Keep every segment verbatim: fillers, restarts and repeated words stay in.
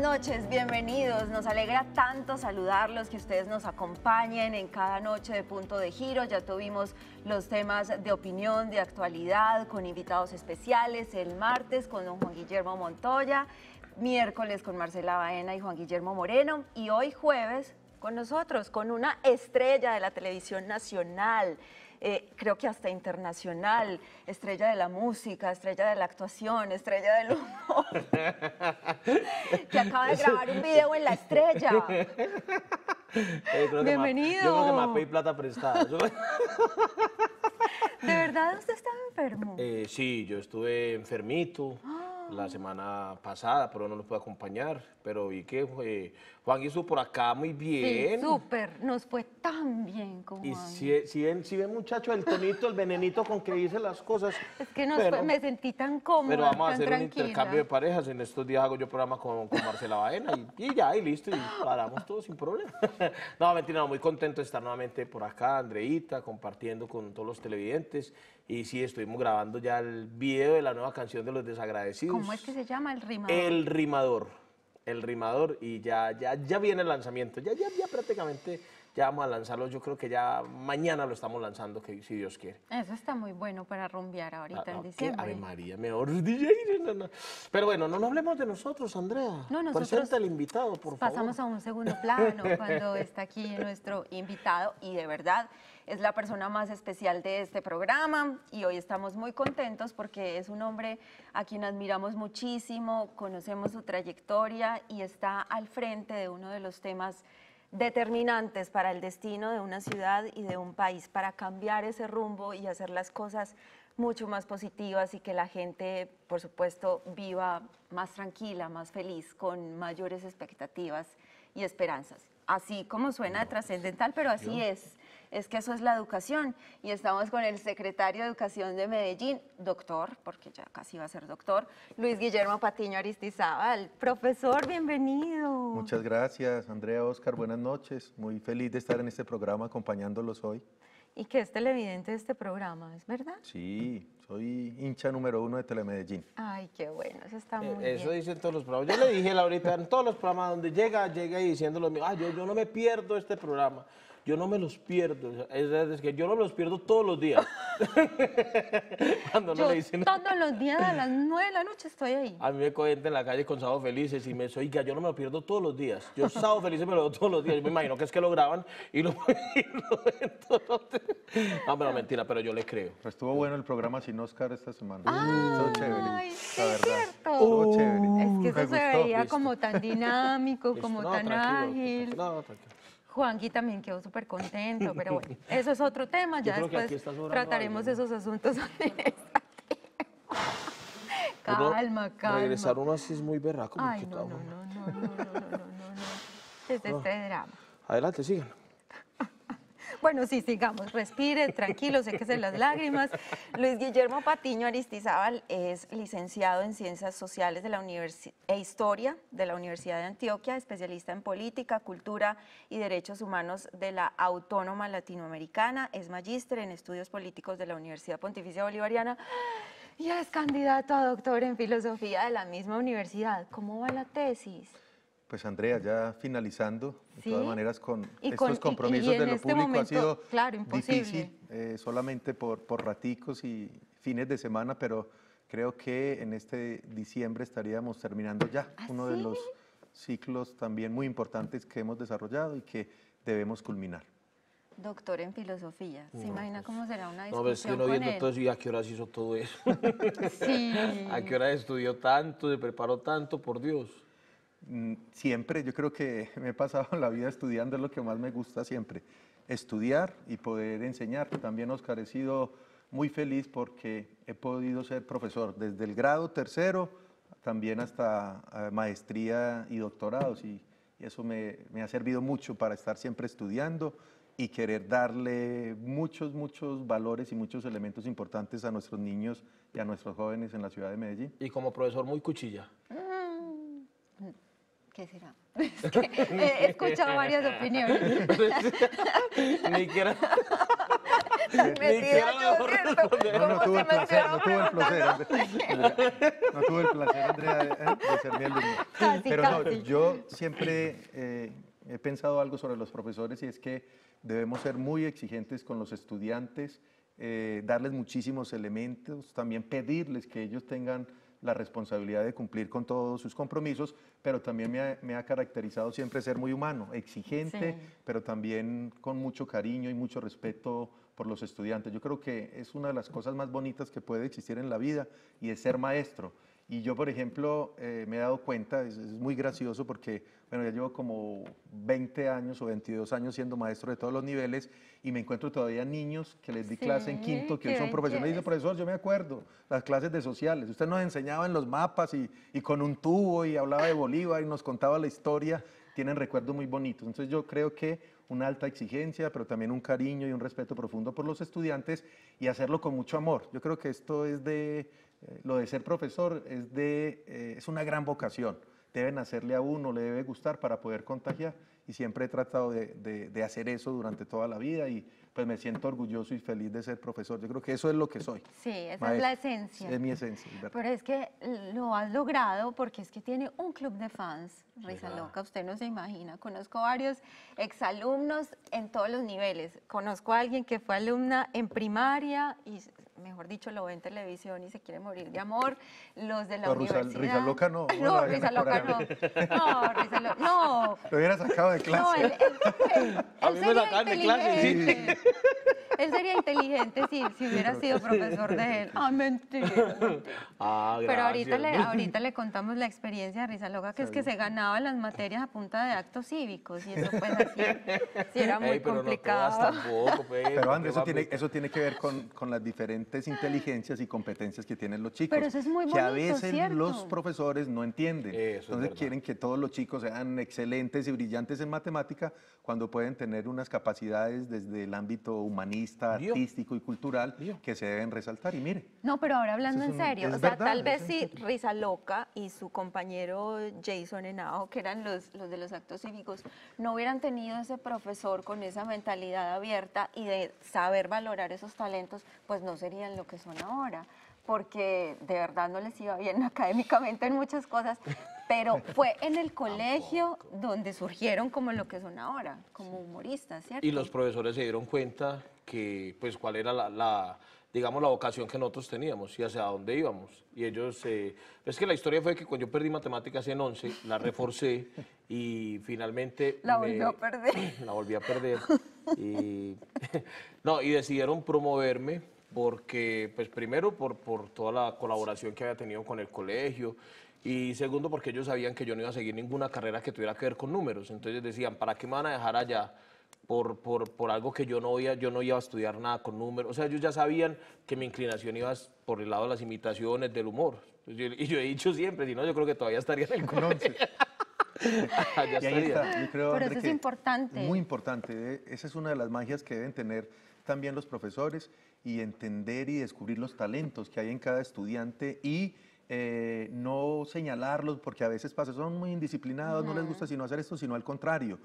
Buenas noches, bienvenidos. Nos alegra tanto saludarlos, que ustedes nos acompañen en cada noche de Punto de Giro. Ya tuvimos los temas de opinión, de actualidad, con invitados especiales. El martes con don Juan Guillermo Montoya, miércoles con Marcela Baena y Juan Guillermo Moreno, y hoy jueves con nosotros, con una estrella de la televisión nacional. Eh, creo que hasta internacional, estrella de la música, estrella de la actuación, estrella del humor, que acaba de grabar un video en La Estrella. Eh, Bienvenido. Me, yo creo que me pedí plata prestada. Yo... ¿De verdad usted estaba enfermo? Eh, sí, yo estuve enfermito. Ah. La semana pasada, pero no los pude acompañar, pero vi que eh, Juan hizo por acá muy bien. Sí, súper, nos fue tan bien con Juan. Y si, si, ven, si ven, muchacho, el tonito, el venenito con que dice las cosas. Es que nos pero, fue, me sentí tan cómoda, pero vamos tan a hacer tranquila. Un intercambio de parejas, en estos días hago yo programa con, con Marcela Baena y, y ya, y listo, y paramos todos sin problema. No, mentira, no, muy contento de estar nuevamente por acá, Andreita, compartiendo con todos los televidentes. Y sí, estuvimos grabando ya el video de la nueva canción de Los Desagradecidos. ¿Cómo es que se llama? El Rimador. El Rimador. El Rimador. Y ya, ya, ya viene el lanzamiento. Ya, ya, ya prácticamente ya vamos a lanzarlo. Yo creo que ya mañana lo estamos lanzando, que, si Dios quiere. Eso está muy bueno para rumbear ahorita ah, en diciembre. Ay, María, mejor D J. No, no. Pero bueno, no, no hablemos de nosotros, Andrea. No, nosotros. Presenta al invitado, por favor. Pasamos a un segundo plano cuando está aquí nuestro invitado. Y de verdad... es la persona más especial de este programa y hoy estamos muy contentos porque es un hombre a quien admiramos muchísimo, conocemos su trayectoria y está al frente de uno de los temas determinantes para el destino de una ciudad y de un país, para cambiar ese rumbo y hacer las cosas mucho más positivas y que la gente, por supuesto, viva más tranquila, más feliz, con mayores expectativas y esperanzas. Así como suena trascendental, pero así es. Es que eso es la educación y estamos con el secretario de Educación de Medellín, doctor, porque ya casi va a ser doctor, Luis Guillermo Patiño Aristizábal. Profesor, bienvenido. Muchas gracias, Andrea, Oscar, buenas noches. Muy feliz de estar en este programa acompañándolos hoy. Y que es televidente de este programa, ¿es verdad? Sí, soy hincha número uno de Telemedellín. Ay, qué bueno, eso está muy eh, bien. Eso dicen todos los programas. Yo le dije ahorita en todos los programas donde llega, llega y diciendo lo mismo. Ah, yo, yo no me pierdo este programa. Yo no me los pierdo, es, es que yo no me los pierdo todos los días. Cuando no yo le dicen... todos los días a las nueve de la noche estoy ahí. A mí me cogen en la calle con Sábado Felices y me dicen, oiga, yo no me los pierdo todos los días. Yo Sábado Felices me lo veo todos los días. Yo me imagino que es que lo graban y lo, y lo ven todos los días. No, pero mentira, pero yo les creo. Pero estuvo bueno el programa sin Oscar esta semana. Ah, ay, sí, es cierto. Uh, chévere. Es que eso me se gustó, veía listo. Como tan dinámico, como no, tan tranquilo, ágil. No, tranquilo. Juanqui también quedó súper contento, pero bueno, eso es otro tema, ya después trataremos esos asuntos. Calma, calma. Regresar uno así es muy berraco. Ay, no, no, no, no, no, no, no, no, es este drama. Adelante, sigan. Bueno, sí, sigamos, respire, tranquilo, sé que se las lágrimas. Luis Guillermo Patiño Aristizábal es licenciado en Ciencias Sociales de la Universi- e Historia de la Universidad de Antioquia, especialista en Política, Cultura y Derechos Humanos de la Autónoma Latinoamericana, es magíster en Estudios Políticos de la Universidad Pontificia Bolivariana y es candidato a doctor en Filosofía de la misma universidad. ¿Cómo va la tesis? Pues Andrea, ya finalizando, de ¿sí? todas maneras con y estos con, compromisos y, y de lo este público momento, ha sido claro, difícil, eh, solamente por, por raticos y fines de semana, pero creo que en este diciembre estaríamos terminando ya ¿ah, uno sí? de los ciclos también muy importantes que hemos desarrollado y que debemos culminar. Doctor en filosofía, ¿se no, imagina cómo será una discusión? No, pero estoy no viendo él? Todo eso y a qué horas hizo todo eso. Sí. ¿A qué horas estudió tanto, se preparó tanto, por Dios? Siempre, yo creo que me he pasado la vida estudiando, es lo que más me gusta siempre, estudiar y poder enseñar. También, Oscar, he sido muy feliz porque he podido ser profesor desde el grado tercero, también hasta maestría y doctorados, y, y eso me, me ha servido mucho para estar siempre estudiando y querer darle muchos, muchos valores y muchos elementos importantes a nuestros niños y a nuestros jóvenes en la ciudad de Medellín. Y como profesor muy cuchilla. ¿Qué será? Es que he escuchado varias opiniones. Ni que era... tan metida yo siempre. No, no tuve el placer, no tuve el placer, no tuve el placer, Andrea, de ser mi alumno. Pero no, yo siempre eh, he pensado algo sobre los profesores, y es que debemos ser muy exigentes con los estudiantes, eh, darles muchísimos elementos, también pedirles que ellos tengan la responsabilidad de cumplir con todos sus compromisos, pero también me ha, me ha caracterizado siempre ser muy humano, exigente, sí, pero también con mucho cariño y mucho respeto por los estudiantes. Yo creo que es una de las cosas más bonitas que puede existir en la vida, y es ser maestro. Y yo, por ejemplo, eh, me he dado cuenta, es, es muy gracioso porque, bueno, ya llevo como veinte años o veintidós años siendo maestro de todos los niveles, y me encuentro todavía niños que les di sí, clase en quinto, que hoy son profesores. Me dice, profesor, yo me acuerdo, las clases de sociales, usted nos enseñaba en los mapas y, y con un tubo, y hablaba de Bolívar y nos contaba la historia, tienen recuerdos muy bonitos. Entonces yo creo que una alta exigencia, pero también un cariño y un respeto profundo por los estudiantes, y hacerlo con mucho amor. Yo creo que esto es de, eh, lo de ser profesor es, de, eh, es una gran vocación. Deben hacerle a uno, le debe gustar para poder contagiar. Y siempre he tratado de, de, de hacer eso durante toda la vida, y pues me siento orgulloso y feliz de ser profesor. Yo creo que eso es lo que soy. Sí, esa maestro. Es la esencia. Es mi esencia, es verdad. Pero es que lo has logrado, porque es que tiene un club de fans, risa ¿verdad? Loca, usted no se imagina. Conozco varios exalumnos en todos los niveles. Conozco a alguien que fue alumna en primaria y, mejor dicho, lo ve en televisión y se quiere morir de amor. Los de la no, universidad. Risa loca no. No, risa loca no. No, risa loca no. Lo hubiera sacado de clase. No, él, él, él, a mí me sacaban de clase, sí. Él sería inteligente si, si hubiera sido profesor de él. Ah, mentira. mentira. Ah, pero ahorita le, ahorita le contamos la experiencia de risa loca, que sí, es que se ganaba las materias a punta de actos cívicos, y eso pues así, sí era muy Ey, pero complicado. No tampoco, pues, pero Andrés, eso tiene, eso tiene que ver con, con las diferentes inteligencias y competencias que tienen los chicos. Pero eso es muy bonito, que a veces ¿cierto? Los profesores no entienden. Eso Entonces quieren que todos los chicos sean excelentes y brillantes en matemática, cuando pueden tener unas capacidades desde el ámbito humanista, Dios. artístico y cultural Dios. que se deben resaltar. Y mire. No, pero ahora hablando en un, serio, o sea, verdad, tal vez si sí, risa loca y su compañero Jason Henao, que eran los, los de los actos cívicos, no hubieran tenido ese profesor con esa mentalidad abierta y de saber valorar esos talentos, pues no sería en lo que son ahora, porque de verdad no les iba bien académicamente en muchas cosas, pero fue en el colegio donde surgieron como lo que son ahora, como humoristas, ¿cierto? Y los profesores se dieron cuenta que, pues, cuál era la, la digamos, la vocación que nosotros teníamos y hacia dónde íbamos. Y ellos, eh, es que la historia fue que cuando yo perdí matemáticas en once, la reforcé y finalmente... La volví a perder. La volví a perder. Y, no, y decidieron promoverme porque, pues, primero por, por toda la colaboración que había tenido con el colegio, y segundo porque ellos sabían que yo no iba a seguir ninguna carrera que tuviera que ver con números. Entonces decían, ¿para qué me van a dejar allá? Por, por, por algo que yo no, iba, yo no iba a estudiar nada con números. O sea, ellos ya sabían que mi inclinación iba por el lado de las imitaciones, del humor. Y yo he dicho siempre, si no, yo creo que todavía estaría en el colegio. Ya estaría. Yo creo, Pero André, eso es importante. Muy importante. Esa es una de las magias que deben tener también los profesores, y entender y descubrir los talentos que hay en cada estudiante, y Eh, no señalarlos, porque a veces pasa, son muy indisciplinados, uh-huh. no les gusta sino hacer esto, sino al contrario,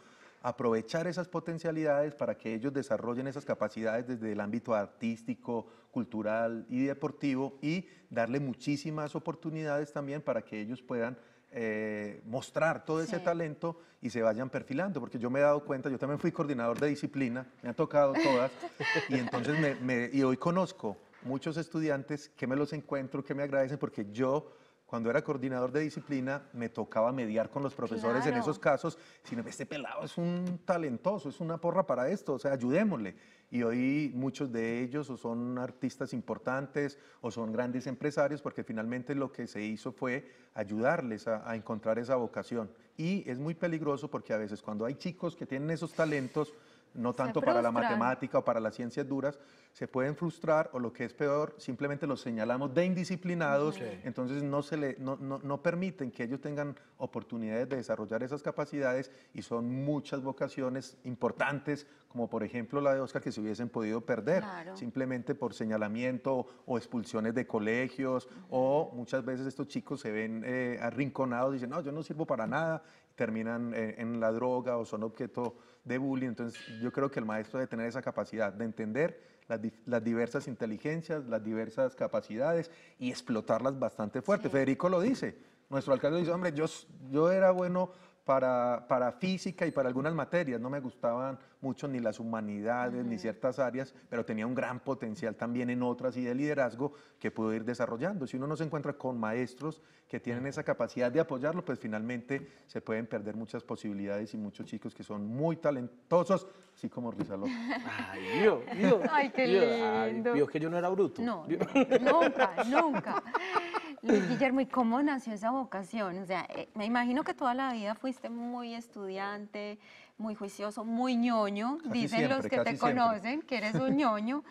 aprovechar esas potencialidades para que ellos desarrollen esas capacidades desde el ámbito artístico, cultural y deportivo, y darle muchísimas oportunidades también para que ellos puedan Eh, mostrar todo ese sí. talento y se vayan perfilando, porque yo me he dado cuenta, yo también fui coordinador de disciplina, me han tocado todas, y entonces me, me, y hoy conozco muchos estudiantes que me los encuentro, que me agradecen, porque yo cuando era coordinador de disciplina me tocaba mediar con los profesores claro. en esos casos, sino este pelado es un talentoso, es una porra para esto, o sea, ayudémosle. Y hoy muchos de ellos o son artistas importantes o son grandes empresarios, porque finalmente lo que se hizo fue ayudarles a, a encontrar esa vocación. Y es muy peligroso, porque a veces cuando hay chicos que tienen esos talentos, no tanto para la matemática o para las ciencias duras, se pueden frustrar, o lo que es peor, simplemente los señalamos de indisciplinados, okay. entonces no, se le, no, no, no permiten que ellos tengan oportunidades de desarrollar esas capacidades, y son muchas vocaciones importantes, como por ejemplo la de Oscar, que se hubiesen podido perder, claro. simplemente por señalamiento o expulsiones de colegios, uh-huh. o muchas veces estos chicos se ven eh, arrinconados, dicen, no, yo no sirvo para nada, terminan eh, en la droga o son objeto de bullying. Entonces yo creo que el maestro debe tener esa capacidad de entender las, las diversas inteligencias, las diversas capacidades y explotarlas bastante fuerte. Sí. Federico lo dice, nuestro alcalde dice, hombre, yo, yo era bueno para, para física y para algunas materias, no me gustaban mucho ni las humanidades, uh-huh, ni ciertas áreas, pero tenía un gran potencial también en otras y de liderazgo que pudo ir desarrollando. Si uno no se encuentra con maestros que tienen esa capacidad de apoyarlo, pues finalmente se pueden perder muchas posibilidades y muchos chicos que son muy talentosos, así como Rizaló. Ay, Dios, Dios. Ay, qué lindo. Ay, Dios, que yo no era bruto. No, no, nunca, nunca. Luis Guillermo, ¿y cómo nació esa vocación? O sea, eh, me imagino que toda la vida fuiste muy estudiante, muy juicioso, muy ñoño. Casi dicen siempre, los que te conocen siempre, que eres un ñoño.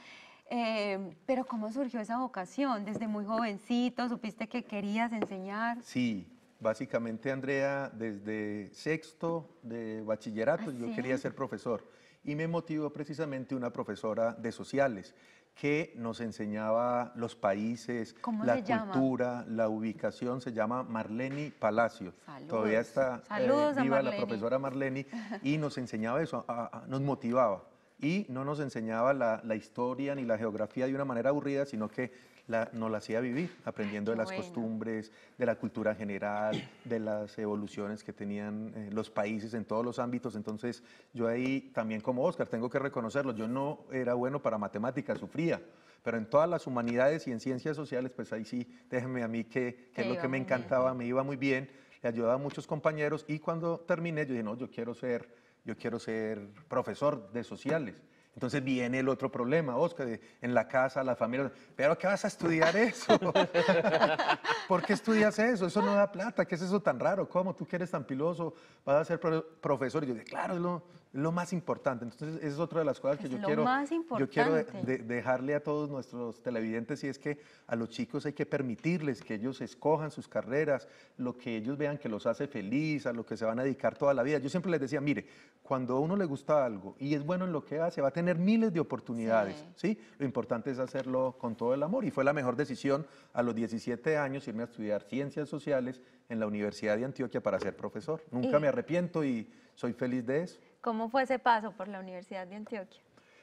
Eh, pero ¿cómo surgió esa vocación? Desde muy jovencito, ¿supiste que querías enseñar? Sí, básicamente, Andrea, desde sexto de bachillerato, ¿ah, yo sí? quería ser profesor. Y me motivó precisamente una profesora de sociales que nos enseñaba los países, la cultura, la ubicación. Se llama Marleni Palacio. Saludos. Todavía está eh, viva la profesora Marleni y nos enseñaba eso, a, a, nos motivaba. Y no nos enseñaba la, la historia ni la geografía de una manera aburrida, sino que la, nos la hacía vivir, aprendiendo de las bueno. costumbres, de la cultura general, de las evoluciones que tenían eh, los países en todos los ámbitos. Entonces, yo ahí también como Oscar, tengo que reconocerlo, yo no era bueno para matemáticas, sufría, pero en todas las humanidades y en ciencias sociales, pues ahí sí, déjenme a mí que, que es lo que me encantaba, bien. me iba muy bien, le ayudaba a muchos compañeros y cuando terminé, yo dije, no, yo quiero ser... yo quiero ser profesor de sociales. Entonces viene el otro problema, Oscar, en la casa, la familia, ¿pero qué vas a estudiar eso? ¿Por qué estudias eso? Eso no da plata, ¿qué es eso tan raro? ¿Cómo tú que eres tan piloso vas a ser profesor? Y yo dije, claro, es lo, lo más importante. Entonces esa es otra de las cosas que es yo, lo quiero, más yo quiero de, de, dejarle a todos nuestros televidentes, y es que a los chicos hay que permitirles que ellos escojan sus carreras, lo que ellos vean que los hace feliz, a lo que se van a dedicar toda la vida. Yo siempre les decía, mire, cuando a uno le gusta algo y es bueno en lo que hace, va a tener tener miles de oportunidades, sí. ¿sí? Lo importante es hacerlo con todo el amor, y fue la mejor decisión a los diecisiete años irme a estudiar Ciencias Sociales en la Universidad de Antioquia para ser profesor. Nunca ¿Y? me arrepiento y soy feliz de eso. ¿Cómo fue ese paso por la Universidad de Antioquia?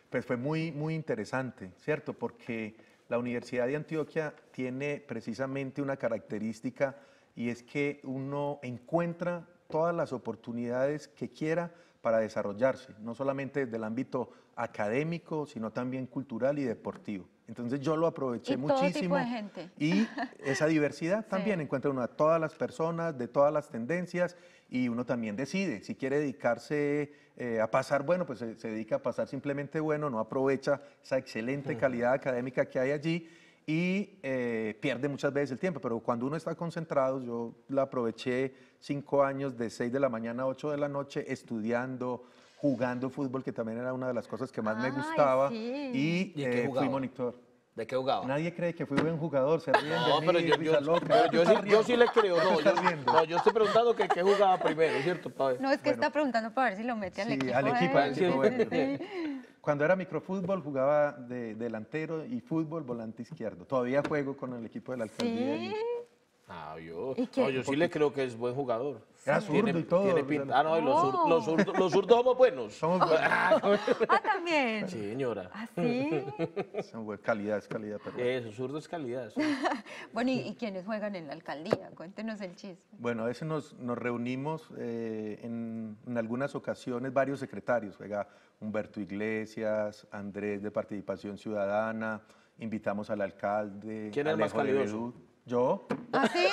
Pues fue muy, muy interesante, ¿cierto? Porque la Universidad de Antioquia tiene precisamente una característica, y es que uno encuentra todas las oportunidades que quiera para desarrollarse, no solamente desde el ámbito académico, sino también cultural y deportivo. Entonces yo lo aproveché y muchísimo. Todo tipo de gente. Y esa diversidad también, sí. encuentra uno a todas las personas, de todas las tendencias, y uno también decide si quiere dedicarse eh, a pasar bueno, pues se, se dedica a pasar simplemente bueno, no aprovecha esa excelente uh-huh. calidad académica que hay allí, y eh, pierde muchas veces el tiempo, pero cuando uno está concentrado, yo la aproveché cinco años de seis de la mañana a ocho de la noche estudiando, jugando fútbol, que también era una de las cosas que más Ay, me gustaba, sí. y, ¿Y eh, fui monitor. ¿De qué jugaba? Nadie cree que fui buen jugador, se ríen no, de mí, pero yo, yo, yo, yo, sí, yo sí le creo, no, yo, no, yo estoy preguntando que qué jugaba primero, ¿cierto, Pablo? No, es que bueno, está preguntando para ver si lo mete sí, al equipo. Al equipo, al equipo. Cuando era microfútbol jugaba de delantero y fútbol volante izquierdo. Todavía juego con el equipo de la Alcaldía. ¿Sí? Ah, yo, no, yo sí le creo que es buen jugador. Era zurdo y todo. Tiene pinta. Ah, no, y los, oh. los, zurdos, los zurdos somos buenos. Somos buenos. Ah, también. Sí, señora. ¿Ah, sí? Calidad es calidad. Pero... Eso, zurdo es calidad. Sí. Bueno, ¿y, ¿y quiénes juegan en la alcaldía? Cuéntenos el chisme. Bueno, a veces nos, nos reunimos eh, en, en algunas ocasiones varios secretarios. Juega Humberto Iglesias, Andrés de Participación Ciudadana, invitamos al alcalde. ¿Quién es el más calidoso? Yo. ¿Ah, sí?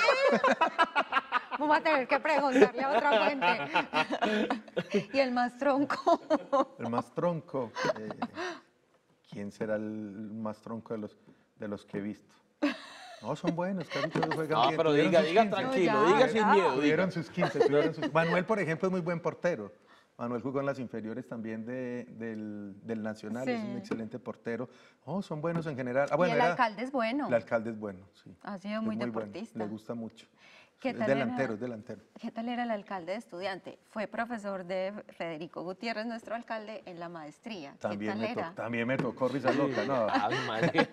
Vamos a tener que preguntarle a otra fuente. ¿Y el más tronco? El más tronco. Eh, ¿Quién será el más tronco de los, de los que he visto? No, son buenos, casi todos juegan no, bien. Pero diga, diga tranquilo, no, ya, diga sin miedo. Tuvieron sus quince, tuvieron sus... Manuel, por ejemplo, es muy buen portero. Manuel jugó en las inferiores también de, del, del Nacional, sí. es un excelente portero. Oh, son buenos en general. Ah, bueno, y el era, alcalde es bueno. El alcalde es bueno, sí. Ha sido muy, muy deportista. Bueno, le gusta mucho. ¿Qué tal es delantero, era, es delantero. ¿Qué tal era el alcalde de estudiante? Fue profesor de Federico Gutiérrez, nuestro alcalde, en la maestría. También, ¿Qué tal me, era? To, también me tocó risa loca, ¿no? Ay, madre.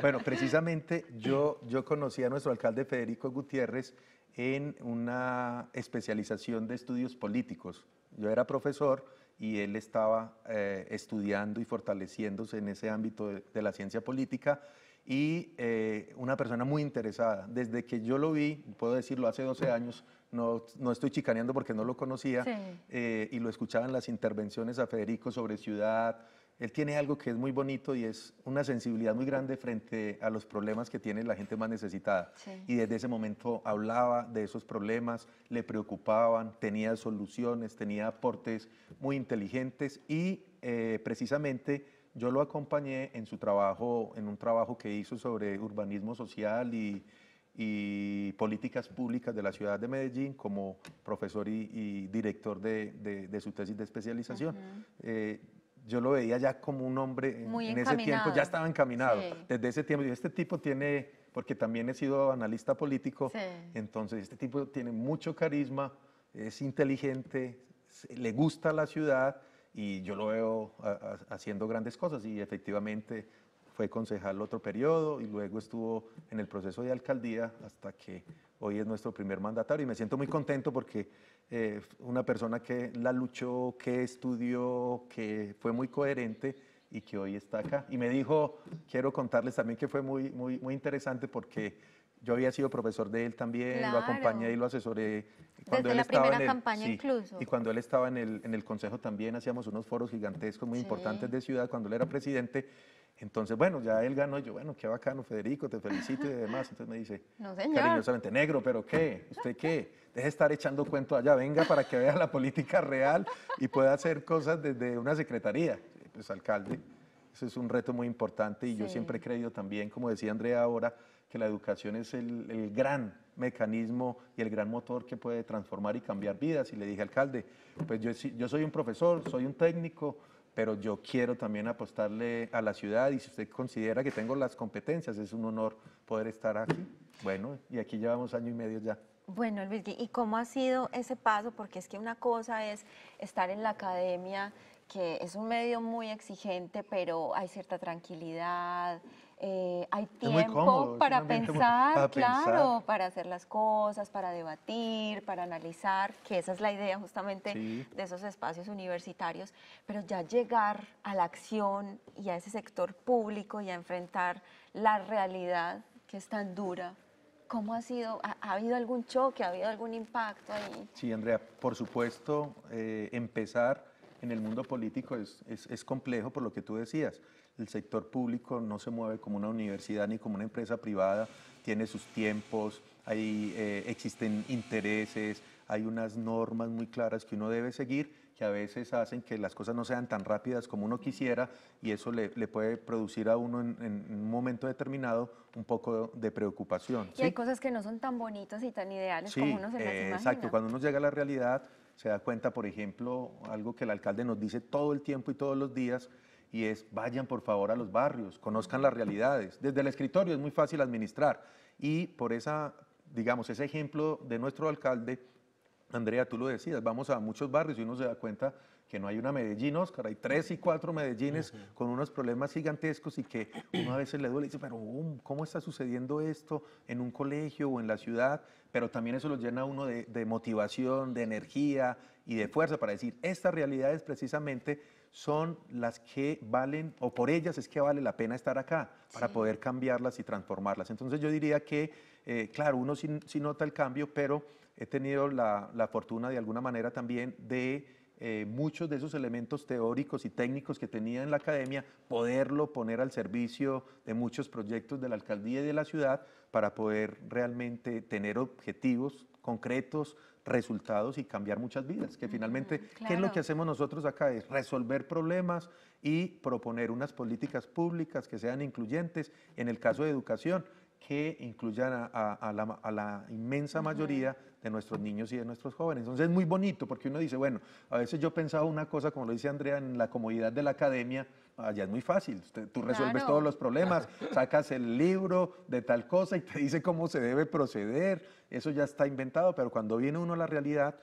Bueno, precisamente yo, yo conocí a nuestro alcalde Federico Gutiérrez en una especialización de estudios políticos. Yo era profesor y él estaba eh, estudiando y fortaleciéndose en ese ámbito de, de la ciencia política, y eh, una persona muy interesada. Desde que yo lo vi, puedo decirlo, hace doce años, no, no estoy chicaneando porque no lo conocía, sí. eh, y lo escuchaba en las intervenciones a Federico sobre ciudad. Él tiene algo que es muy bonito y es una sensibilidad muy grande frente a los problemas que tiene la gente más necesitada. Sí. Y desde ese momento hablaba de esos problemas, le preocupaban, tenía soluciones, tenía aportes muy inteligentes y eh, precisamente yo lo acompañé en su trabajo, en un trabajo que hizo sobre urbanismo social y, y políticas públicas de la ciudad de Medellín como profesor y, y director de, de, de su tesis de especialización. Uh-huh. eh, Yo lo veía ya como un hombre en, en ese tiempo, ya estaba encaminado. Sí. Desde ese tiempo, yo, este tipo tiene, porque también he sido analista político, sí. entonces este tipo tiene mucho carisma, es inteligente, le gusta la ciudad y yo lo veo a, a, haciendo grandes cosas. Y efectivamente fue concejal otro periodo y luego estuvo en el proceso de alcaldía hasta que hoy es nuestro primer mandatario. Y me siento muy contento porque eh, una persona que la luchó, que estudió, que fue muy coherente y que hoy está acá. Y me dijo, quiero contarles también que fue muy, muy, muy interesante porque yo había sido profesor de él también, claro. lo acompañé y lo asesoré. Cuando Desde él la estaba primera en el, campaña sí, incluso. Y cuando él estaba en el, en el consejo también hacíamos unos foros gigantescos muy sí. importantes de ciudad cuando él era presidente. Entonces, bueno, ya él ganó, yo, bueno, qué bacano, Federico, te felicito y demás. Entonces me dice, no, cariñosamente, negro, ¿pero qué? ¿Usted qué? Deje de estar echando cuentos allá, venga para que vea la política real y pueda hacer cosas desde una secretaría. Pues, alcalde, eso es un reto muy importante y sí. yo siempre he creído también, como decía Andrea ahora, que la educación es el, el gran mecanismo y el gran motor que puede transformar y cambiar vidas. Y le dije, alcalde, pues yo, yo soy un profesor, soy un técnico, pero yo quiero también apostarle a la ciudad y si usted considera que tengo las competencias, es un honor poder estar aquí. Bueno, y aquí llevamos año y medio ya. Bueno, Luis, ¿y cómo ha sido ese paso? Porque es que una cosa es estar en la academia, que es un medio muy exigente, pero hay cierta tranquilidad, eh, hay tiempo cómodo, para pensar, muy, para claro, pensar. Para hacer las cosas, para debatir, para analizar, que esa es la idea justamente sí. de esos espacios universitarios, pero ya llegar a la acción y a ese sector público y a enfrentar la realidad que es tan dura. ¿Cómo ha sido? ¿Ha, ha habido algún choque? ¿Ha habido algún impacto ahí? Sí, Andrea, por supuesto, eh, empezar en el mundo político es, es, es complejo por lo que tú decías. El sector público no se mueve como una universidad ni como una empresa privada, tiene sus tiempos, hay, eh, existen intereses, hay unas normas muy claras que uno debe seguir que a veces hacen que las cosas no sean tan rápidas como uno quisiera y eso le, le puede producir a uno en, en un momento determinado un poco de preocupación. Y ¿sí? hay cosas que no son tan bonitas y tan ideales sí, como uno se las eh, imagina. Exacto, cuando uno llega a la realidad se da cuenta, por ejemplo, algo que el alcalde nos dice todo el tiempo y todos los días, y es vayan por favor a los barrios, conozcan las realidades. Desde el escritorio es muy fácil administrar y por esa, digamos, ese ejemplo de nuestro alcalde, Andrea, tú lo decías, vamos a muchos barrios y uno se da cuenta que no hay una Medellín, Oscar, hay tres y cuatro Medellines uh-huh. con unos problemas gigantescos y que uno a veces le duele y dice, pero um, ¿cómo está sucediendo esto en un colegio o en la ciudad? Pero también eso lo llena a uno de, de motivación, de energía y de fuerza para decir, estas realidades precisamente son las que valen, o por ellas es que vale la pena estar acá sí. para poder cambiarlas y transformarlas. Entonces yo diría que, eh, claro, uno sí, sí nota el cambio, pero he tenido la, la fortuna de alguna manera también de Eh, muchos de esos elementos teóricos y técnicos que tenía en la academia, poderlo poner al servicio de muchos proyectos de la alcaldía y de la ciudad para poder realmente tener objetivos concretos, resultados y cambiar muchas vidas, que finalmente, mm, claro. ¿qué es lo que hacemos nosotros acá? Es resolver problemas y proponer unas políticas públicas que sean incluyentes, en el caso de educación, que incluyan a, a, a, la, a la inmensa mayoría de nuestros niños y de nuestros jóvenes. Entonces es muy bonito porque uno dice, bueno, a veces yo pensaba una cosa, como lo dice Andrea, en la comodidad de la academia, allá es muy fácil, usted, tú resuelves claro. todos los problemas, sacas el libro de tal cosa y te dice cómo se debe proceder, eso ya está inventado, pero cuando viene uno a la realidad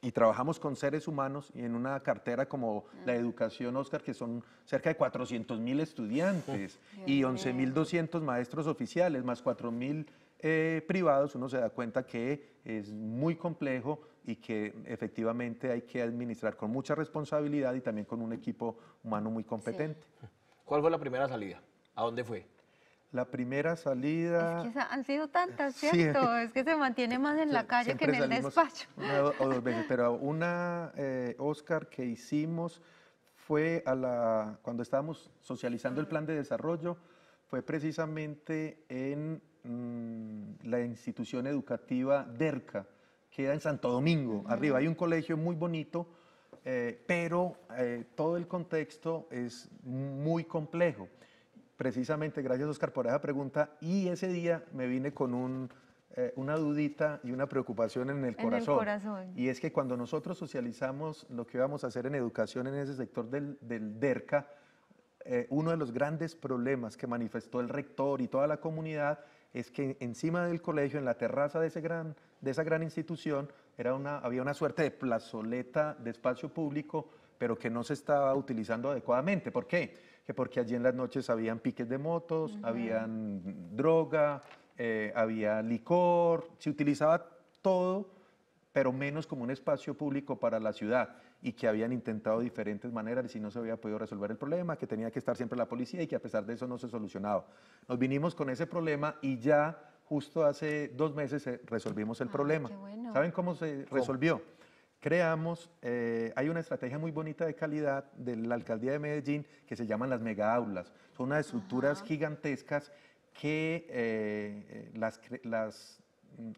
y trabajamos con seres humanos y en una cartera como la educación, Oscar, que son cerca de cuatrocientos mil estudiantes y once mil doscientos maestros oficiales, más cuatro mil eh, privados, uno se da cuenta que es muy complejo y que efectivamente hay que administrar con mucha responsabilidad y también con un equipo humano muy competente. Sí. ¿Cuál fue la primera salida? ¿A dónde fue? La primera salida... Es que han sido tantas, ¿cierto? Sí. Es que se mantiene más en la calle siempre que en el despacho. Una o dos veces, pero una, eh, Oscar, que hicimos fue a la, cuando estábamos socializando el plan de desarrollo, fue precisamente en mmm, la institución educativa DERCA, queda en Santo Domingo, uh-huh. arriba. Hay un colegio muy bonito, eh, pero eh, todo el contexto es muy complejo. Precisamente, gracias Oscar por esa pregunta, y ese día me vine con un, eh, una dudita y una preocupación en el en corazón. El corazón. Y es que cuando nosotros socializamos lo que íbamos a hacer en educación en ese sector del, del DERCA, eh, uno de los grandes problemas que manifestó el rector y toda la comunidad es que encima del colegio, en la terraza de, ese gran, de esa gran institución, era una, había una suerte de plazoleta de espacio público, pero que no se estaba utilizando adecuadamente. ¿Por qué? Que porque allí en las noches habían piques de motos, uh-huh. habían droga, eh, había licor, se utilizaba todo, pero menos como un espacio público para la ciudad, y que habían intentado diferentes maneras y si no se había podido resolver el problema, que tenía que estar siempre la policía y que a pesar de eso no se solucionaba. Nos vinimos con ese problema y ya justo hace dos meses resolvimos el ah, problema. Qué bueno. ¿Saben cómo se resolvió? ¿Cómo? Creamos, eh, hay una estrategia muy bonita de calidad de la Alcaldía de Medellín que se llaman las megaaulas. Son unas estructuras Ajá. gigantescas que eh, las, las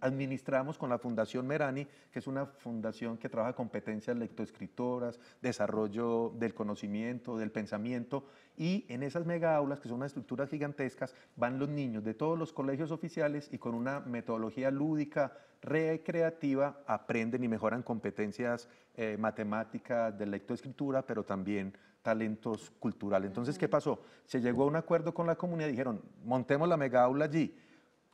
administramos con la Fundación Merani, que es una fundación que trabaja competencias lectoescritoras, desarrollo del conocimiento, del pensamiento, y en esas megaaulas, que son unas estructuras gigantescas, van los niños de todos los colegios oficiales y con una metodología lúdica, recreativa, aprenden y mejoran competencias eh, matemáticas, de lectoescritura, pero también talentos culturales. Entonces, ¿qué pasó? Se llegó a un acuerdo con la comunidad, dijeron, montemos la megaaula allí.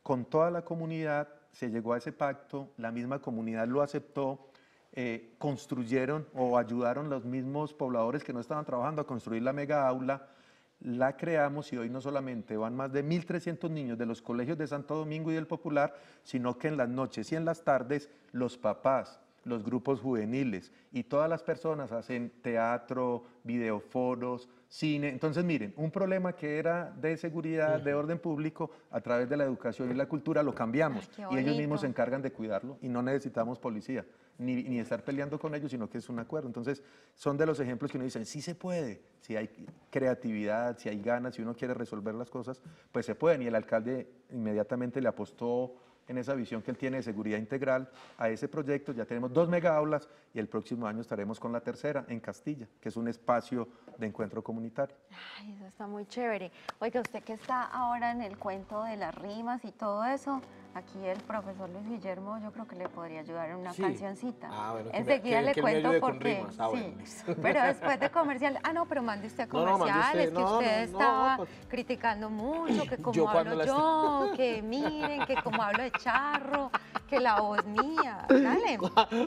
Con toda la comunidad se llegó a ese pacto, la misma comunidad lo aceptó, eh, construyeron o ayudaron los mismos pobladores que no estaban trabajando a construir la megaaula, la creamos y hoy no solamente van más de mil trescientos niños de los colegios de Santo Domingo y del Popular, sino que en las noches y en las tardes los papás, los grupos juveniles y todas las personas hacen teatro, videoforos, cine. Entonces, miren, un problema que era de seguridad, de orden público, a través de la educación y la cultura lo cambiamos. Ay, y ellos mismos se encargan de cuidarlo y no necesitamos policía, ni, ni estar peleando con ellos, sino que es un acuerdo. Entonces, son de los ejemplos que uno dice, sí se puede, si hay creatividad, si hay ganas, si uno quiere resolver las cosas, pues se pueden. Y el alcalde inmediatamente le apostó en esa visión que él tiene de seguridad integral a ese proyecto. Ya tenemos dos megaaulas y el próximo año estaremos con la tercera en Castilla, que es un espacio de encuentro comunitario. Ay, eso está muy chévere. Oiga, usted que está ahora en el cuento de las rimas y todo eso, aquí el profesor Luis Guillermo yo creo que le podría ayudar en una sí. cancioncita. Ah, bueno, enseguida le que cuento por qué. Ah, bueno. Sí, pero después de comercial. Ah, no, pero mande usted comerciales, no, no, mande usted. que usted no, no, estaba no, pues... criticando mucho, que como yo hablo yo, estoy... que miren, que como hablo de charro, que la voz mía. Dale.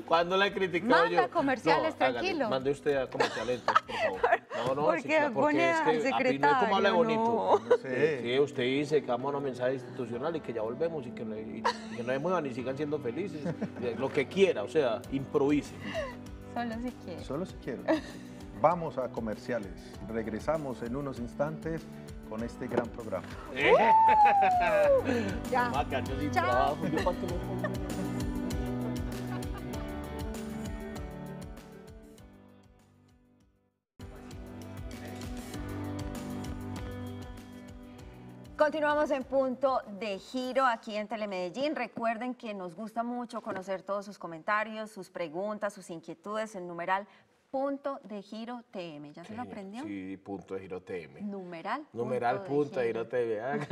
¿Cuándo la he criticado Manda yo? Manda comerciales, no, tranquilo. Hágale, mande usted a comerciales, por favor. No, no, porque, sí, porque es que secretario, no es como habla bonito. No. No sé. Sí, usted dice que vamos a una mensaje institucional y que ya volvemos y que no, y, y que no se muevan y sigan siendo felices. Lo que quiera, o sea, improvise. Solo si quiere. Solo si quiere. Vamos a comerciales. Regresamos en unos instantes con este gran programa. ¿Eh? Uh, ya. Maca, yo sin trabajo, yo para que no... Continuamos en Punto de Giro aquí en Telemedellín. Recuerden que nos gusta mucho conocer todos sus comentarios, sus preguntas, sus inquietudes, el numeral Punto de Giro T M. ¿Ya sí, se lo aprendió? Sí, Punto de Giro T M. Numeral. Numeral Punto de Giro T M.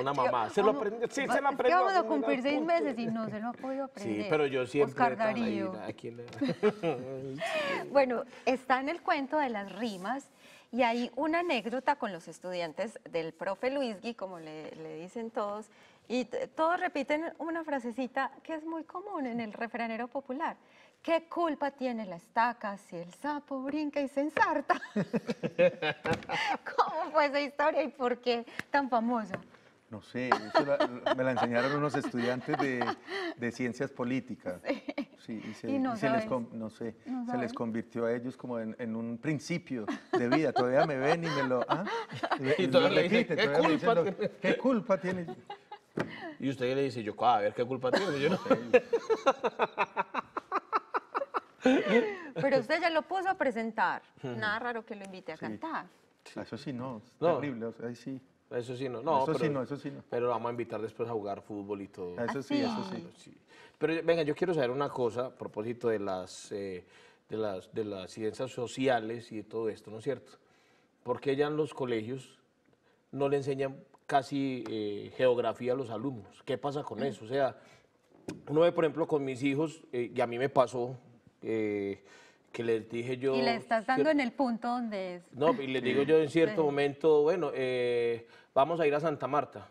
Una mamá. ¿Se lo aprendió? Sí, se lo aprendió. Vamos a cumplir seis meses y no se lo ha podido aprender. Sí, pero yo siempre... Oscar Darío. Aquí en el... Bueno, está en el cuento de las rimas. Y hay una anécdota con los estudiantes del profe Luisgui, como le, le dicen todos, y todos repiten una frasecita que es muy común en el refranero popular. ¿Qué culpa tiene la estaca si el sapo brinca y se ensarta? ¿Cómo fue esa historia y por qué tan famosa? No sé, eso la, me la enseñaron unos estudiantes de, de ciencias políticas. Sí. Sí, y se, y no, y se, les, no sé, no se les convirtió a ellos como en, en un principio de vida. Todavía me ven y me lo... ¿ah? Y, y, y todavía le dicen, ¿qué culpa tienes? ¿Qué culpa tienes? Y usted le dice, yo, a ver, ¿qué culpa tiene? Yo no sé. Pero usted ya lo puso a presentar. Nada raro que lo invite a sí. cantar. Eso sí, no. Es no. terrible. O sea, ahí sí. Eso sí, no. no eso pero, sí, no. Eso sí, no. Pero vamos a invitar después a jugar fútbol y todo. Eso sí, ah, eso sí. sí. Pero venga, yo quiero saber una cosa a propósito de las, eh, de las, de las ciencias sociales y de todo esto, ¿no es cierto? Porque ya en los colegios no le enseñan casi eh, geografía a los alumnos. ¿Qué pasa con eso? O sea, uno ve, por ejemplo, con mis hijos, eh, y a mí me pasó... Eh, que les dije yo... Y le estás dando cier... en el punto donde es. No, y les digo yo en cierto sí. momento, bueno, eh, vamos a ir a Santa Marta.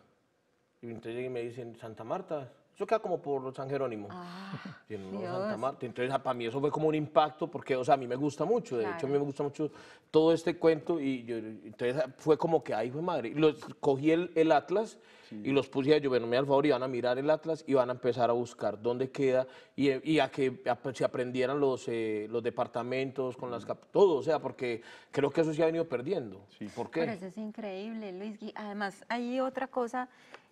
Y entonces me dicen, ¿Santa Marta? Eso queda como por San Jerónimo. Ah, y no, Santa Marta. Entonces, para mí eso fue como un impacto, porque, o sea, a mí me gusta mucho. De claro. hecho, a mí me gusta mucho todo este cuento. Y yo, entonces fue como que, ahí fue madre. Los, cogí el, el Atlas sí. y los puse a yo, bueno, me al favor, y van a mirar el Atlas y van a empezar a buscar dónde queda. Y, y a que a, se aprendieran los, eh, los departamentos, con las cap todo. O sea, porque creo que eso se ha venido perdiendo. Sí. ¿Por qué? Pero eso es increíble, Luis. Y además, hay otra cosa...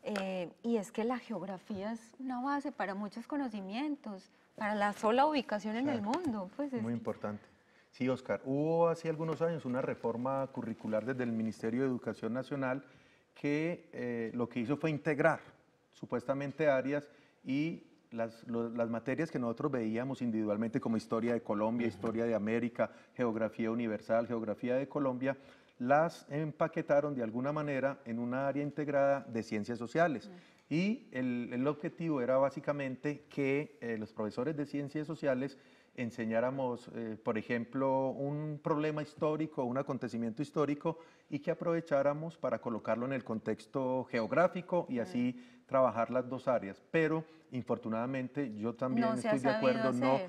Eh, y es que la geografía es una base para muchos conocimientos, para la sola ubicación en el mundo. Pues es muy importante. Sí, Oscar, hubo hace algunos años una reforma curricular desde el Ministerio de Educación Nacional que eh, lo que hizo fue integrar supuestamente áreas y las, lo, las materias que nosotros veíamos individualmente como historia de Colombia, uh-huh. historia de América, geografía universal, geografía de Colombia... las empaquetaron de alguna manera en una área integrada de ciencias sociales. Y el, el objetivo era básicamente que eh, los profesores de ciencias sociales enseñáramos, eh, por ejemplo, un problema histórico, un acontecimiento histórico, y que aprovecháramos para colocarlo en el contexto geográfico y así trabajar las dos áreas. Pero, infortunadamente, yo también no estoy de acuerdo, no,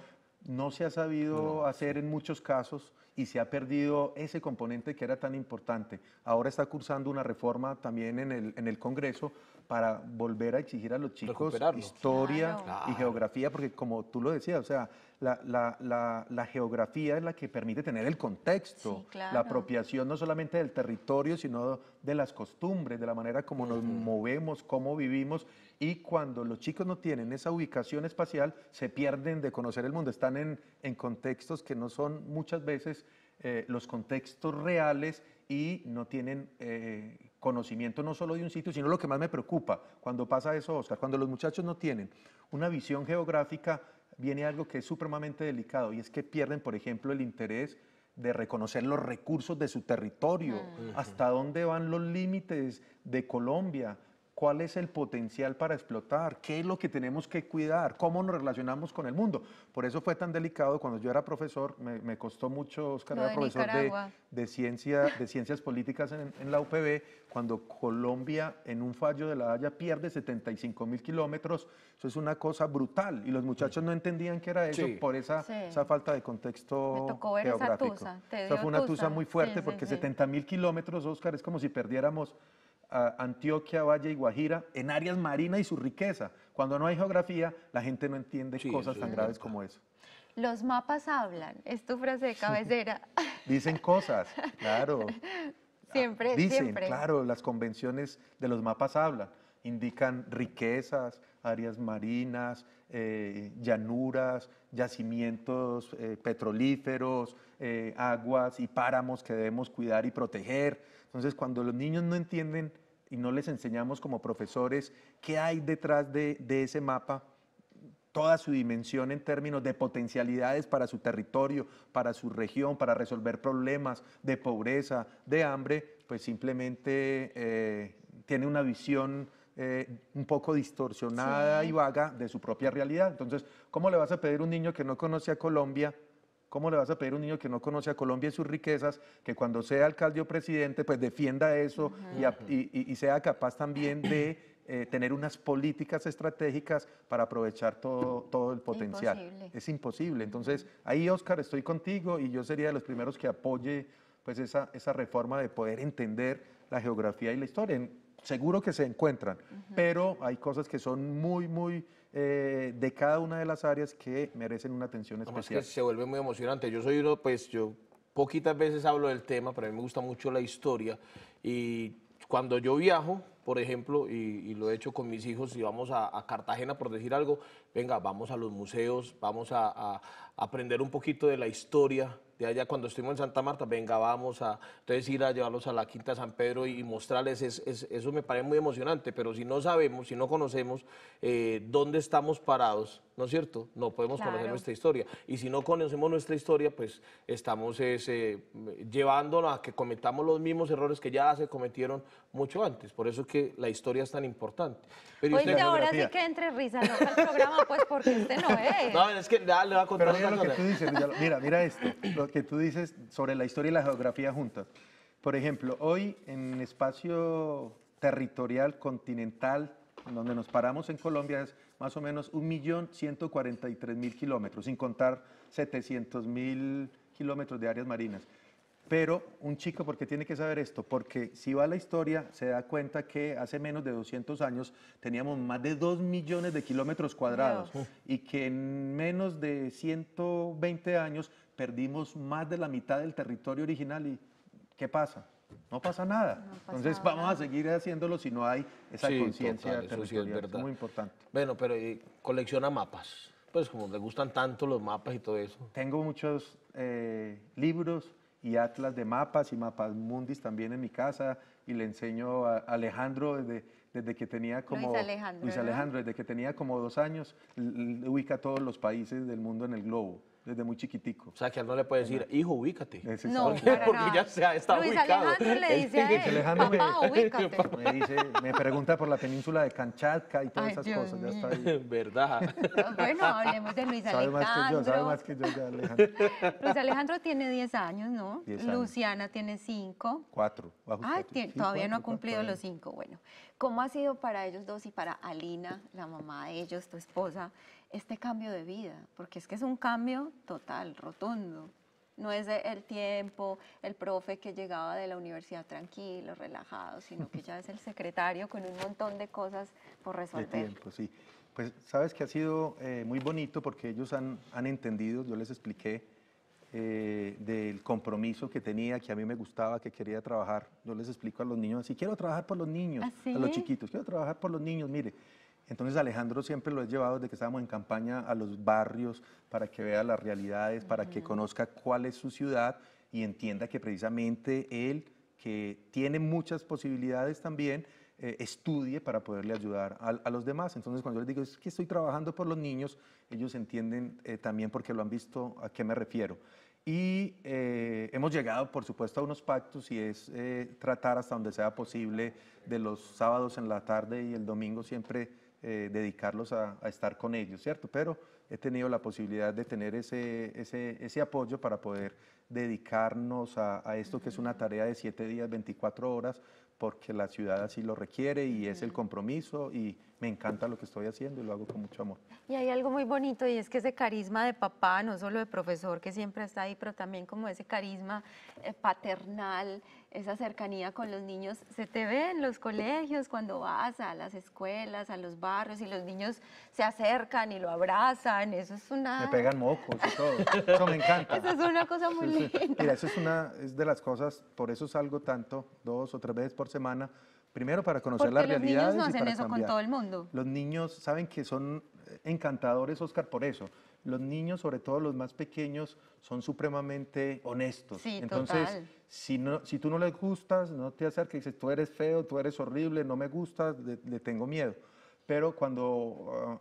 no se ha sabido no. hacer en muchos casos, y se ha perdido ese componente que era tan importante. Ahora está cursando una reforma también en el, en el Congreso para volver a exigir a los chicos historia claro. y geografía, porque como tú lo decías, o sea, la, la, la, la geografía es la que permite tener el contexto, sí, claro. la apropiación no solamente del territorio, sino de las costumbres, de la manera como uh-huh. nos movemos, cómo vivimos, y cuando los chicos no tienen esa ubicación espacial, se pierden de conocer el mundo, están en, en contextos que no son muchas veces eh, los contextos reales, y no tienen eh, conocimiento no solo de un sitio, sino lo que más me preocupa cuando pasa eso, Oscar, cuando los muchachos no tienen una visión geográfica, viene algo que es supremamente delicado, y es que pierden, por ejemplo, el interés de reconocer los recursos de su territorio, uh-huh. hasta dónde van los límites de Colombia, cuál es el potencial para explotar, qué es lo que tenemos que cuidar, cómo nos relacionamos con el mundo. Por eso fue tan delicado. Cuando yo era profesor, me, me costó mucho, Oscar, no, era profesor de, de, ciencia, de ciencias políticas en, en la U P B, cuando Colombia en un fallo de la Haya pierde setenta y cinco mil kilómetros, eso es una cosa brutal, y los muchachos no entendían qué era eso sí. por esa, sí. esa falta de contexto geográfico. Me tocó ver esa tusa. O sea, fue una tusa, tusa muy fuerte, sí, porque sí, setenta mil sí. kilómetros, Oscar, es como si perdiéramos a Antioquia, Valle y Guajira en áreas marinas y su riqueza. Cuando no hay geografía, la gente no entiende sí, cosas sí, tan graves como eso. Los mapas hablan, es tu frase de cabecera. Dicen cosas, claro. Siempre, Dicen, siempre. claro, las convenciones de los mapas hablan. Indican riquezas, áreas marinas, eh, llanuras, yacimientos eh, petrolíferos, eh, aguas y páramos que debemos cuidar y proteger. Entonces, cuando los niños no entienden y no les enseñamos como profesores qué hay detrás de, de ese mapa, toda su dimensión en términos de potencialidades para su territorio, para su región, para resolver problemas de pobreza, de hambre, pues simplemente eh, tiene una visión eh, un poco distorsionada sí. y vaga de su propia realidad. Entonces, ¿cómo le vas a pedir a un niño que no conoce a Colombia? ¿Cómo le vas a pedir a un niño que no conoce a Colombia y sus riquezas que cuando sea alcalde o presidente pues defienda eso uh-huh. y, a, y, y sea capaz también de eh, tener unas políticas estratégicas para aprovechar todo, todo el potencial? Imposible. Es imposible. Entonces, ahí, Óscar, estoy contigo, y yo sería de los primeros que apoye pues, esa, esa reforma de poder entender la geografía y la historia. Seguro que se encuentran, uh-huh. pero hay cosas que son muy, muy... eh, de cada una de las áreas que merecen una atención especial. Además que se vuelve muy emocionante. Yo soy uno, pues yo poquitas veces hablo del tema, pero a mí me gusta mucho la historia. Y cuando yo viajo, por ejemplo, y, y lo he hecho con mis hijos, si vamos a, a Cartagena, por decir algo, venga, vamos a los museos, vamos a, a aprender un poquito de la historia de allá. Cuando estuvimos en Santa Marta, venga, vamos a entonces ir a llevarlos a la Quinta de San Pedro y, y mostrarles, es, es, eso me parece muy emocionante, pero si no sabemos, si no conocemos eh, dónde estamos parados, ¿no es cierto? No podemos claro. conocer nuestra historia, y si no conocemos nuestra historia, pues estamos es, eh, llevándonos a que cometamos los mismos errores que ya se cometieron mucho antes, por eso es que la historia es tan importante. Pero oye, usted, ahora sí que entre risas, no para el programa, pues porque usted no es. No, es que ya le va a contar. Pero mira lo que tú dices, mira, mira, mira esto, lo que tú dices sobre la historia y la geografía juntas. Por ejemplo, hoy en espacio territorial, continental, donde nos paramos en Colombia es más o menos un millón ciento cuarenta y tres mil kilómetros, sin contar setecientos mil kilómetros de áreas marinas. Pero un chico, porque tiene que saber esto, porque si va a la historia se da cuenta que hace menos de doscientos años teníamos más de dos millones de kilómetros cuadrados no. y que en menos de ciento veinte años perdimos más de la mitad del territorio original. ¿Y qué pasa? No pasa nada. No pasa Entonces nada. Vamos a seguir haciéndolo si no hay esa sí, conciencia territorial. Sí, es, es muy importante. Bueno, pero eh, colecciona mapas. Pues como le gustan tanto los mapas y todo eso. Tengo muchos eh, libros y atlas de mapas y mapas mundis también en mi casa, y le enseño a Alejandro desde, desde que tenía como... Luis Alejandro. Luis Alejandro, desde que tenía como dos años, ubica todos los países del mundo en el globo, desde muy chiquitico. O sea, que él no le puede decir, hijo, ubícate. No, porque, claro, porque no. ya se ha, está Luis ubicado. Alejandro le dice a él, Alejandro papá, me, ubícate. Me, dice, me pregunta por la península de Kamchatka y todas Ay, esas Dios cosas. Ya está ahí. Verdad. Bueno, hablemos de Luis Alejandro. Sabe más que yo, sabe más que yo ya, Alejandro. Luis Alejandro tiene diez años, ¿no? diez años. Luciana tiene cinco. cuatro. Ay, tiene, sí, todavía cuatro, no ha cumplido cuatro, los cinco. Bueno, ¿cómo ha sido para ellos dos y para Alina, la mamá de ellos, tu esposa, este cambio de vida? Porque es que es un cambio total, rotundo. No es el tiempo, el profe que llegaba de la universidad tranquilo, relajado, sino que ya es el secretario con un montón de cosas por resolver. De tiempo, sí. Pues sabes que ha sido eh, muy bonito porque ellos han, han entendido, yo les expliqué eh, del compromiso que tenía, que a mí me gustaba, que quería trabajar. Yo les explico a los niños, así quiero trabajar por los niños, ¿Ah, sí? a los chiquitos, quiero trabajar por los niños, mire. Entonces Alejandro siempre lo he llevado desde que estábamos en campaña a los barrios para que vea las realidades, para uh-huh. que conozca cuál es su ciudad y entienda que precisamente él, que tiene muchas posibilidades también, eh, estudie para poderle ayudar a, a los demás. Entonces cuando yo les digo es que estoy trabajando por los niños, ellos entienden eh, también porque lo han visto a qué me refiero. Y eh, hemos llegado, por supuesto, a unos pactos y es eh, tratar hasta donde sea posible de los sábados en la tarde y el domingo siempre... Eh, dedicarlos a, a estar con ellos, ¿cierto? Pero he tenido la posibilidad de tener ese, ese, ese apoyo para poder dedicarnos a, a esto, que es una tarea de siete días, veinticuatro horas, porque la ciudad así lo requiere y es el compromiso y me encanta lo que estoy haciendo y lo hago con mucho amor. Y hay algo muy bonito y es que ese carisma de papá, no solo de profesor que siempre está ahí, pero también como ese carisma eh, paternal, esa cercanía con los niños, se te ve en los colegios cuando vas a las escuelas, a los barrios y los niños se acercan y lo abrazan, eso es una... Me pegan mocos y todo, eso me encanta. Eso es una cosa muy sí, linda. Sí. Mira, eso es una es de las cosas, por eso salgo tanto, dos o tres veces por semana, primero para conocer las realidades y para cambiar. Porque los niños no hacen eso con todo el mundo. Los niños saben que son encantadores, Oscar, por eso. Los niños, sobre todo los más pequeños, son supremamente honestos. Sí, entonces, total. Si, no, si tú no les gustas, no te acerques, dices, tú eres feo, tú eres horrible, no me gustas, le, le tengo miedo. Pero cuando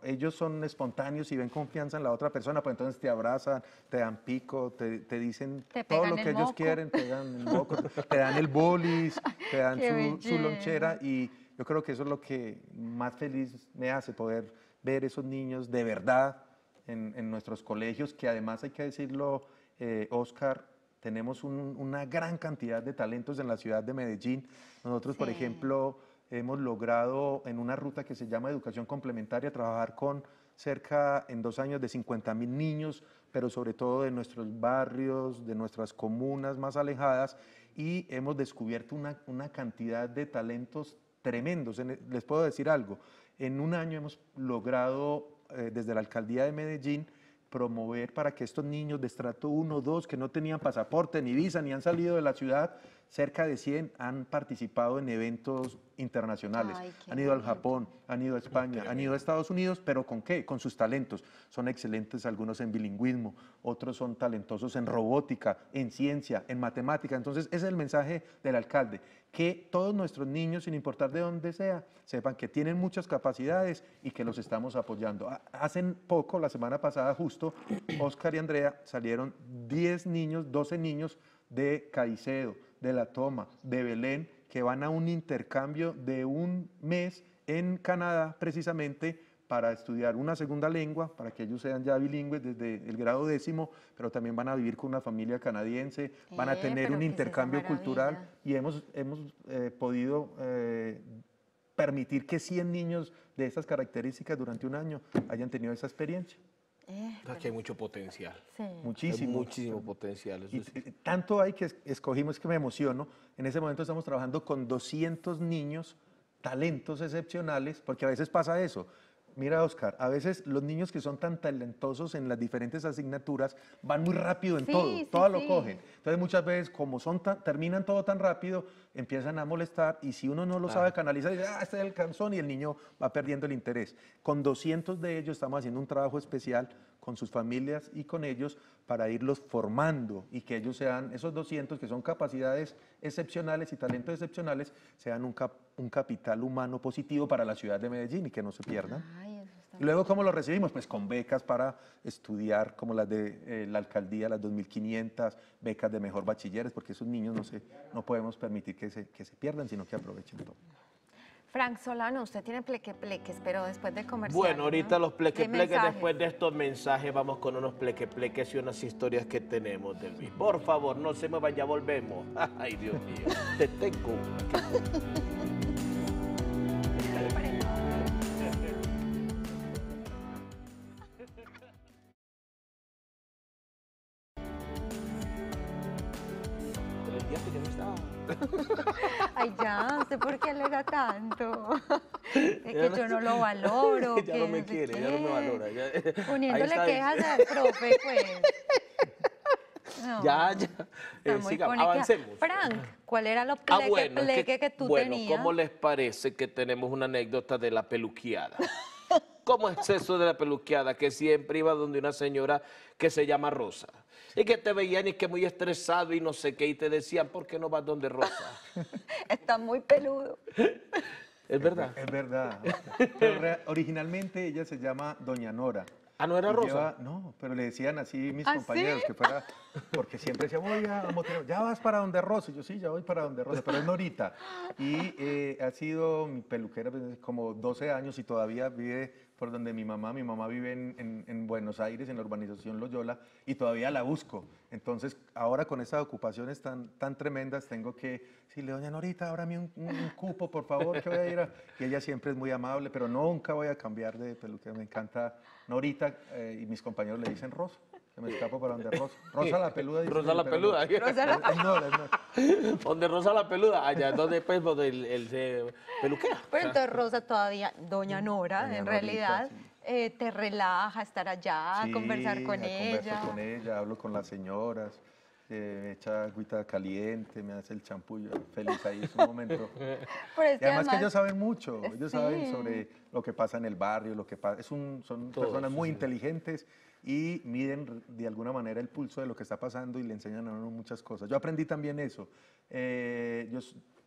uh, ellos son espontáneos y ven confianza en la otra persona, pues entonces te abrazan, te dan pico, te, te dicen te todo lo que ellos quieren, te dan el moco, te dan el bolis, te dan su, su lonchera y yo creo que eso es lo que más feliz me hace, poder ver esos niños de verdad en, en nuestros colegios, que además hay que decirlo, eh, Oscar, tenemos un, una gran cantidad de talentos en la ciudad de Medellín. Nosotros, sí. por ejemplo... Hemos logrado en una ruta que se llama Educación Complementaria trabajar con cerca en dos años de cincuenta mil niños, pero sobre todo de nuestros barrios, de nuestras comunas más alejadas y hemos descubierto una, una cantidad de talentos tremendos. Les puedo decir algo, en un año hemos logrado eh, desde la Alcaldía de Medellín, promover para que estos niños de estrato uno, dos, que no tenían pasaporte, ni visa, ni han salido de la ciudad, cerca de cien han participado en eventos internacionales. Ay, han ido al Japón, han ido a España, han ido a Estados Unidos, pero ¿con qué? Con sus talentos. Son excelentes algunos en bilingüismo, otros son talentosos en robótica, en ciencia, en matemática. Entonces, ese es el mensaje del alcalde, que todos nuestros niños, sin importar de dónde sea, sepan que tienen muchas capacidades y que los estamos apoyando. Hace poco, la semana pasada justo, Oscar y Andrea salieron diez niños, doce niños de Caicedo, de La Toma, de Belén, que van a un intercambio de un mes en Canadá precisamente para estudiar una segunda lengua, para que ellos sean ya bilingües desde el grado décimo, pero también van a vivir con una familia canadiense, van eh, a tener un intercambio cultural y hemos, hemos eh, podido eh, permitir que cien niños de esas características durante un año hayan tenido esa experiencia. Eh, o sea, que hay mucho potencial. Sí. Muchísimo. Hay muchísimo potencial. Eso y, sí. Tanto hay que escogimos, que me emociono. En ese momento estamos trabajando con doscientos niños, talentos excepcionales, porque a veces pasa eso. Mira, Oscar, a veces los niños que son tan talentosos en las diferentes asignaturas van muy rápido en sí, todo, sí, todo sí. lo cogen. Entonces muchas veces, como son tan, terminan todo tan rápido, empiezan a molestar y si uno no lo ah. sabe canalizar, dice, ah, este es el canzón y el niño va perdiendo el interés. Con doscientos de ellos estamos haciendo un trabajo especial con sus familias y con ellos para irlos formando y que ellos sean, esos doscientos que son capacidades excepcionales y talentos excepcionales, sean un, cap, un capital humano positivo para la ciudad de Medellín y que no se pierdan. Ay, eso está Luego, bien. ¿Cómo lo recibimos? Pues con becas para estudiar, como las de eh, la alcaldía, las dos mil quinientas, becas de mejor bachilleres, porque esos niños no, se, no podemos permitir que se, que se pierdan, sino que aprovechen todo. Frank Solano, usted tiene plequepleques, pero después del comercial... Bueno, ahorita ¿no? los plequepleques, después de estos mensajes, vamos con unos plequepleques y unas historias que tenemos del mismo. Por favor, no se muevan, ya volvemos. Ay, Dios mío, te tengo una. Ay, ya, ¿usted por qué alega tanto? Es que yo no lo valoro. Ya no me quiere, ya no me valora. Poniéndole quejas al profe, pues. No, ya, ya. Eh, siga, avancemos. Frank, ¿cuál era lo pleque, ah, bueno, pleque que, que tú bueno, tenías? Bueno, ¿cómo les parece que tenemos una anécdota de la peluqueada? ¿Cómo es eso de la peluqueada? Que siempre iba donde una señora que se llama Rosa. Y que te veían y que muy estresado y no sé qué, y te decían, ¿por qué no vas donde Rosa? Está muy peludo. ¿Es verdad? Es, es verdad. Pero originalmente ella se llama Doña Nora. ¿Ah, no era Rosa? Lleva, no, pero le decían así mis ¿Ah, compañeros, ¿sí? que fuera... Porque siempre decían, oiga, ya vas para donde Rosa. Y yo, sí, ya voy para donde Rosa, pero es Norita. Y eh, ha sido mi peluquera como doce años y todavía vive... por donde mi mamá, mi mamá vive en, en, en Buenos Aires, en la urbanización Loyola, y todavía la busco. Entonces, ahora con estas ocupaciones tan, tan tremendas, tengo que decirle, doña Norita, ábrame un, un, un cupo, por favor, que voy a ir a... Y ella siempre es muy amable, pero nunca voy a cambiar de peluquera. Me encanta Norita, eh, y mis compañeros le dicen Rosa. Se me escapo para donde Rosa. Rosa la peluda. Dice Rosa la peluda. peluda. Rosa la peluda. Donde Rosa la peluda, allá donde pues el, el de peluquera. Pero entonces Rosa todavía, doña Nora, doña en Norita, realidad, sí. eh, te relaja estar allá, sí, conversar con ella. Converso con ella, hablo con las señoras, eh, me echa agüita caliente, me hace el champú, feliz ahí es un momento. Pero es que y además, además que ellos saben mucho, ellos sí. saben sobre lo que pasa en el barrio, lo que pasa, es un, son Todos, personas muy sí. inteligentes. Y miden de alguna manera el pulso de lo que está pasando y le enseñan a uno muchas cosas. Yo aprendí también eso. Eh, yo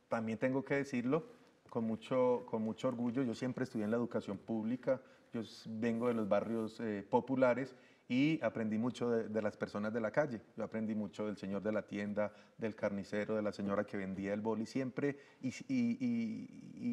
también tengo que decirlo con mucho, con mucho orgullo. Yo siempre estudié en la educación pública. Yo vengo de los barrios eh, populares y aprendí mucho de, de las personas de la calle. Yo aprendí mucho del señor de la tienda, del carnicero, de la señora que vendía el boli siempre. Y, y, y,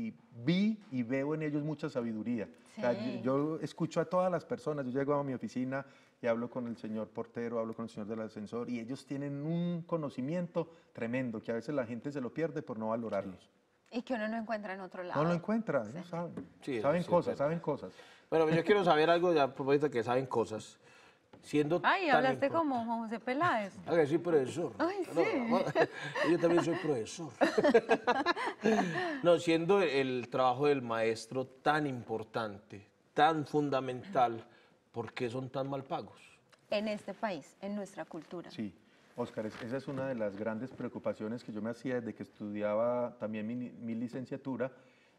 y vi y veo en ellos mucha sabiduría. Sí. O sea, yo, yo escucho a todas las personas, yo llego a mi oficina y hablo con el señor portero, hablo con el señor del ascensor y ellos tienen un conocimiento tremendo que a veces la gente se lo pierde por no valorarlos. Y que uno no encuentra en otro lado. No lo encuentra, sí. no saben. Sí, saben sí, cosas, saben cosas. Bueno, yo quiero saber algo ya, propuesta que saben cosas. Siendo Ay, hablaste tan como José Peláez. Ah, que soy profesor. Ay, sí. No, yo también soy profesor. No, siendo el trabajo del maestro tan importante, tan fundamental, ¿por qué son tan mal pagos? En este país, en nuestra cultura. Sí, Óscar, esa es una de las grandes preocupaciones que yo me hacía desde que estudiaba también mi, mi licenciatura.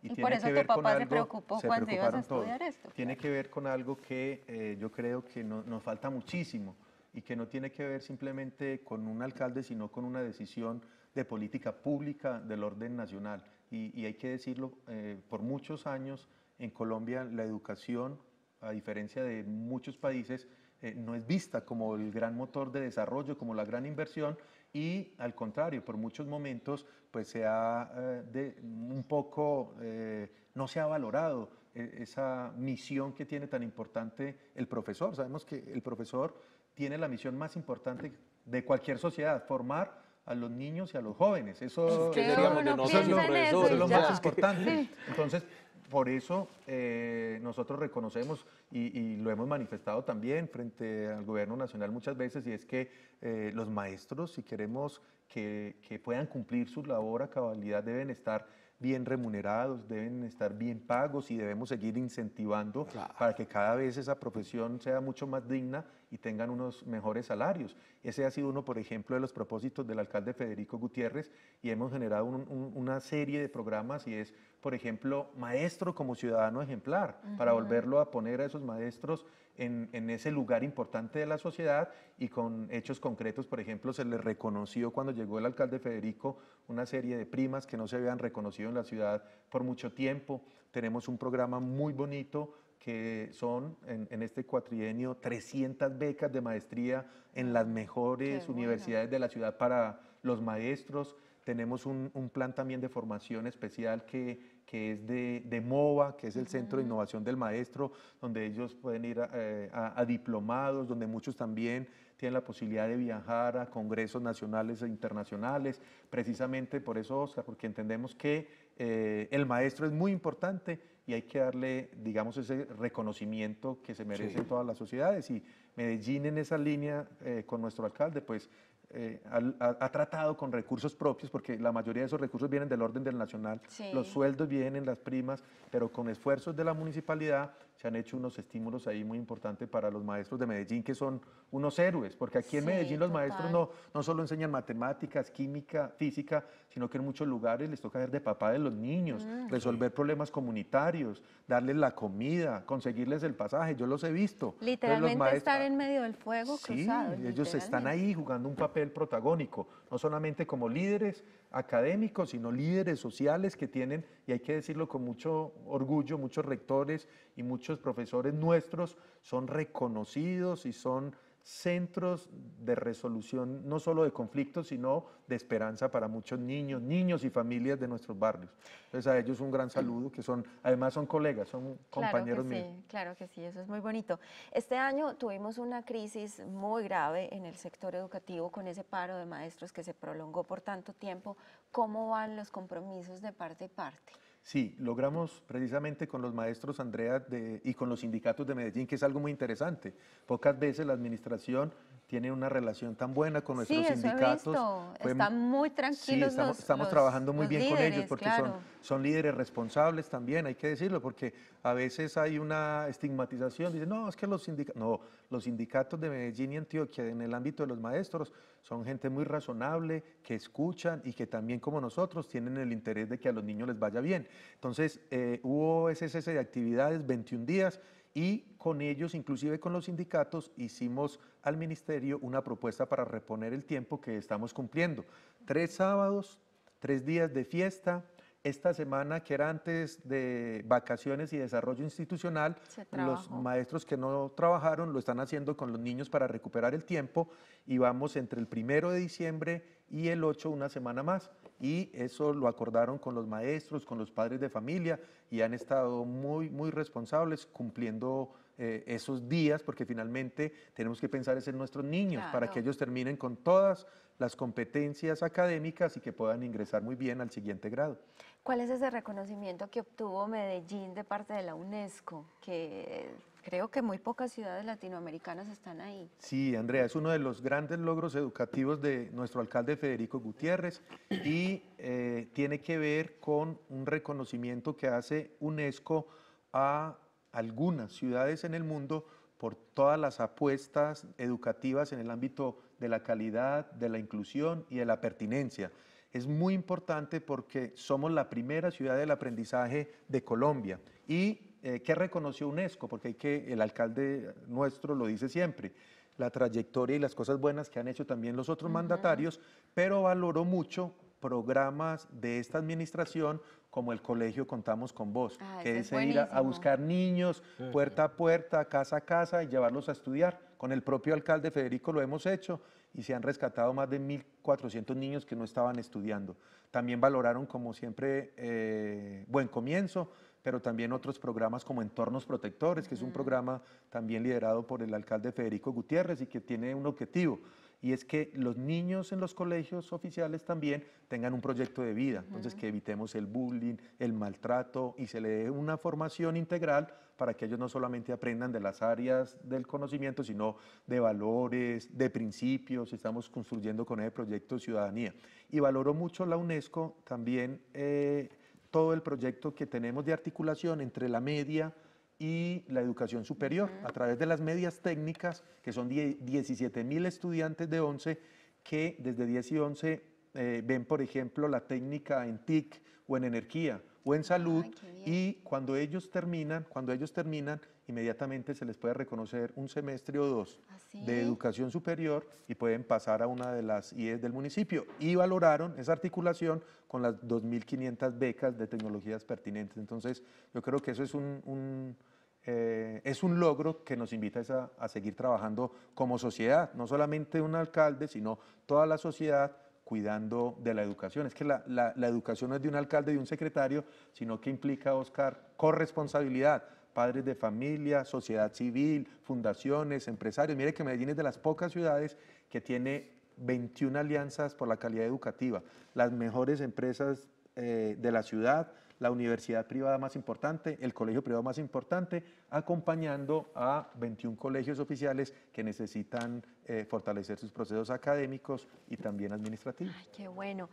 Y, y tiene por eso que ver tu papá con algo, se preocupó se cuando ibas a estudiar todos. esto. Tiene que ver con algo que eh, yo creo que no, nos falta muchísimo y que no tiene que ver simplemente con un alcalde, sino con una decisión de política pública del orden nacional. Y, y hay que decirlo, eh, por muchos años en Colombia la educación, a diferencia de muchos países, eh, no es vista como el gran motor de desarrollo, como la gran inversión, y al contrario, por muchos momentos pues se ha eh, de, un poco, eh, no se ha valorado eh, esa misión que tiene tan importante el profesor. Sabemos que el profesor tiene la misión más importante de cualquier sociedad, formar a los niños y a los jóvenes. Eso es, digamos, de nosotros los profesores, es lo más importante. Sí. Entonces, por eso eh, nosotros reconocemos y, y lo hemos manifestado también frente al gobierno nacional muchas veces, y es que eh, los maestros, si queremos que, que puedan cumplir su labor a cabalidad, deben estar bien remunerados, deben estar bien pagos y debemos seguir incentivando, claro, para que cada vez esa profesión sea mucho más digna y tengan unos mejores salarios. Ese ha sido uno, por ejemplo, de los propósitos del alcalde Federico Gutiérrez, y hemos generado un, un, una serie de programas, y es, por ejemplo, maestro como ciudadano ejemplar, uh-huh, para volverlo a poner a esos maestros en, en ese lugar importante de la sociedad, y con hechos concretos. Por ejemplo, se les reconoció cuando llegó el alcalde Federico una serie de primas que no se habían reconocido en la ciudad por mucho tiempo. Tenemos un programa muy bonito que son, en, en este cuatrienio, trescientas becas de maestría en las mejores Qué universidades bueno. de la ciudad para los maestros. Tenemos un, un plan también de formación especial que, que es de, de MOVA, que es el uh-huh. Centro de Innovación del Maestro, donde ellos pueden ir a, eh, a, a diplomados, donde muchos también tienen la posibilidad de viajar a congresos nacionales e internacionales. Precisamente por eso, Óscar, porque entendemos que eh, el maestro es muy importante y hay que darle, digamos, ese reconocimiento que se merece sí. en todas las sociedades. Y Medellín, en esa línea, eh, con nuestro alcalde, pues, Eh, ha, ha tratado con recursos propios, porque la mayoría de esos recursos vienen del orden del nacional, sí. los sueldos vienen, las primas, pero con esfuerzos de la municipalidad se han hecho unos estímulos ahí muy importantes para los maestros de Medellín, que son unos héroes, porque aquí en sí, Medellín los total. maestros no, no solo enseñan matemáticas, química, física, sino que en muchos lugares les toca ser de papá de los niños, mm, resolver sí. problemas comunitarios, darles la comida, conseguirles el pasaje. Yo los he visto. Literalmente maestros, estar en medio del fuego sí, cruzado. Ellos están ahí jugando un papel el protagónico, no solamente como líderes académicos, sino líderes sociales que tienen, y hay que decirlo con mucho orgullo, muchos rectores y muchos profesores nuestros son reconocidos y son centros de resolución, no solo de conflictos, sino de esperanza para muchos niños, niños y familias de nuestros barrios. Entonces, a ellos un gran saludo, que son, además son colegas, son compañeros míos. Claro que sí, claro que sí, eso es muy bonito. Este año tuvimos una crisis muy grave en el sector educativo con ese paro de maestros que se prolongó por tanto tiempo. ¿Cómo van los compromisos de parte y parte? Sí, logramos precisamente con los maestros, Andrea, de, y con los sindicatos de Medellín, que es algo muy interesante. Pocas veces la administración tiene una relación tan buena con nuestros sí, sindicatos. Fue, están muy tranquilos. Sí, estamos, los, estamos los, trabajando muy bien líderes, con ellos, porque claro. son, son líderes responsables también, hay que decirlo, porque a veces hay una estigmatización. Dicen, no, es que los sindicatos, no, los sindicatos de Medellín y Antioquia en el ámbito de los maestros son gente muy razonable, que escuchan y que también como nosotros tienen el interés de que a los niños les vaya bien. Entonces, eh, hubo ese cese de actividades, veintiún días, y con ellos, inclusive con los sindicatos, hicimos al ministerio una propuesta para reponer el tiempo que estamos cumpliendo. Tres sábados, tres días de fiesta. Esta semana, que era antes de vacaciones y desarrollo institucional, los maestros que no trabajaron lo están haciendo con los niños para recuperar el tiempo, y vamos entre el primero de diciembre y el ocho una semana más. Y eso lo acordaron con los maestros, con los padres de familia, y han estado muy, muy responsables cumpliendo eh, esos días, porque finalmente tenemos que pensar en nuestros niños, claro, para que ellos terminen con todas las competencias académicas y que puedan ingresar muy bien al siguiente grado. ¿Cuál es ese reconocimiento que obtuvo Medellín de parte de la UNESCO? Que creo que muy pocas ciudades latinoamericanas están ahí. Sí, Andrea, es uno de los grandes logros educativos de nuestro alcalde Federico Gutiérrez, y eh, tiene que ver con un reconocimiento que hace UNESCO a algunas ciudades en el mundo por todas las apuestas educativas en el ámbito de la calidad, de la inclusión y de la pertinencia. Es muy importante porque somos la primera ciudad del aprendizaje de Colombia. ¿Y eh, qué reconoció UNESCO? Porque hay que, el alcalde nuestro lo dice siempre, la trayectoria y las cosas buenas que han hecho también los otros uh-huh. mandatarios, pero valoró mucho programas de esta administración como el colegio Contamos con Vos, ah, que es ir a, a buscar niños sí, puerta a puerta, casa a casa y llevarlos a estudiar. Con el propio alcalde Federico lo hemos hecho y se han rescatado más de mil cuatrocientos niños que no estaban estudiando. También valoraron, como siempre, eh, Buen Comienzo, pero también otros programas como Entornos Protectores, que uh-huh. es un programa también liderado por el alcalde Federico Gutiérrez y que tiene un objetivo, y es que los niños en los colegios oficiales también tengan un proyecto de vida, entonces uh-huh. que evitemos el bullying, el maltrato y se le dé una formación integral para que ellos no solamente aprendan de las áreas del conocimiento, sino de valores, de principios. Estamos construyendo con el proyecto Ciudadanía. Y valoró mucho la UNESCO también eh, todo el proyecto que tenemos de articulación entre la media y la educación superior, uh-huh. a través de las medias técnicas, que son diecisiete mil estudiantes de once, que desde diez y once eh, ven, por ejemplo, la técnica en T I C o en energía o en salud, ay, y cuando ellos terminan, cuando ellos terminan, inmediatamente se les puede reconocer un semestre o dos ¿ah, sí? de educación superior y pueden pasar a una de las I E S del municipio. Y valoraron esa articulación con las dos mil quinientas becas de tecnologías pertinentes. Entonces, yo creo que eso es un, un, eh, es un logro que nos invita a, a seguir trabajando como sociedad, no solamente un alcalde, sino toda la sociedad, cuidando de la educación. Es que la, la, la educación no es de un alcalde, de un secretario, sino que implica, Oscar, corresponsabilidad. Padres de familia, sociedad civil, fundaciones, empresarios. Mire que Medellín es de las pocas ciudades que tiene veintiuna alianzas por la calidad educativa. Las mejores empresas eh, de la ciudad, la universidad privada más importante, el colegio privado más importante, acompañando a veintiún colegios oficiales que necesitan eh, fortalecer sus procesos académicos y también administrativos. Ay, qué bueno.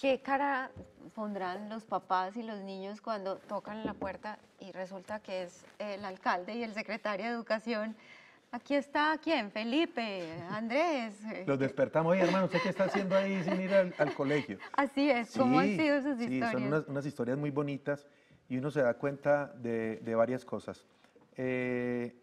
¿Qué cara pondrán los papás y los niños cuando tocan la puerta y resulta que es el alcalde y el secretario de Educación? Aquí está, ¿quién? Felipe, Andrés. Los despertamos. Oye, hermano, ¿usted qué está haciendo ahí sin ir al, al colegio? Así es, ¿cómo sí, han sido esas historias? Sí, son unas, unas historias muy bonitas y uno se da cuenta de, de varias cosas. Eh,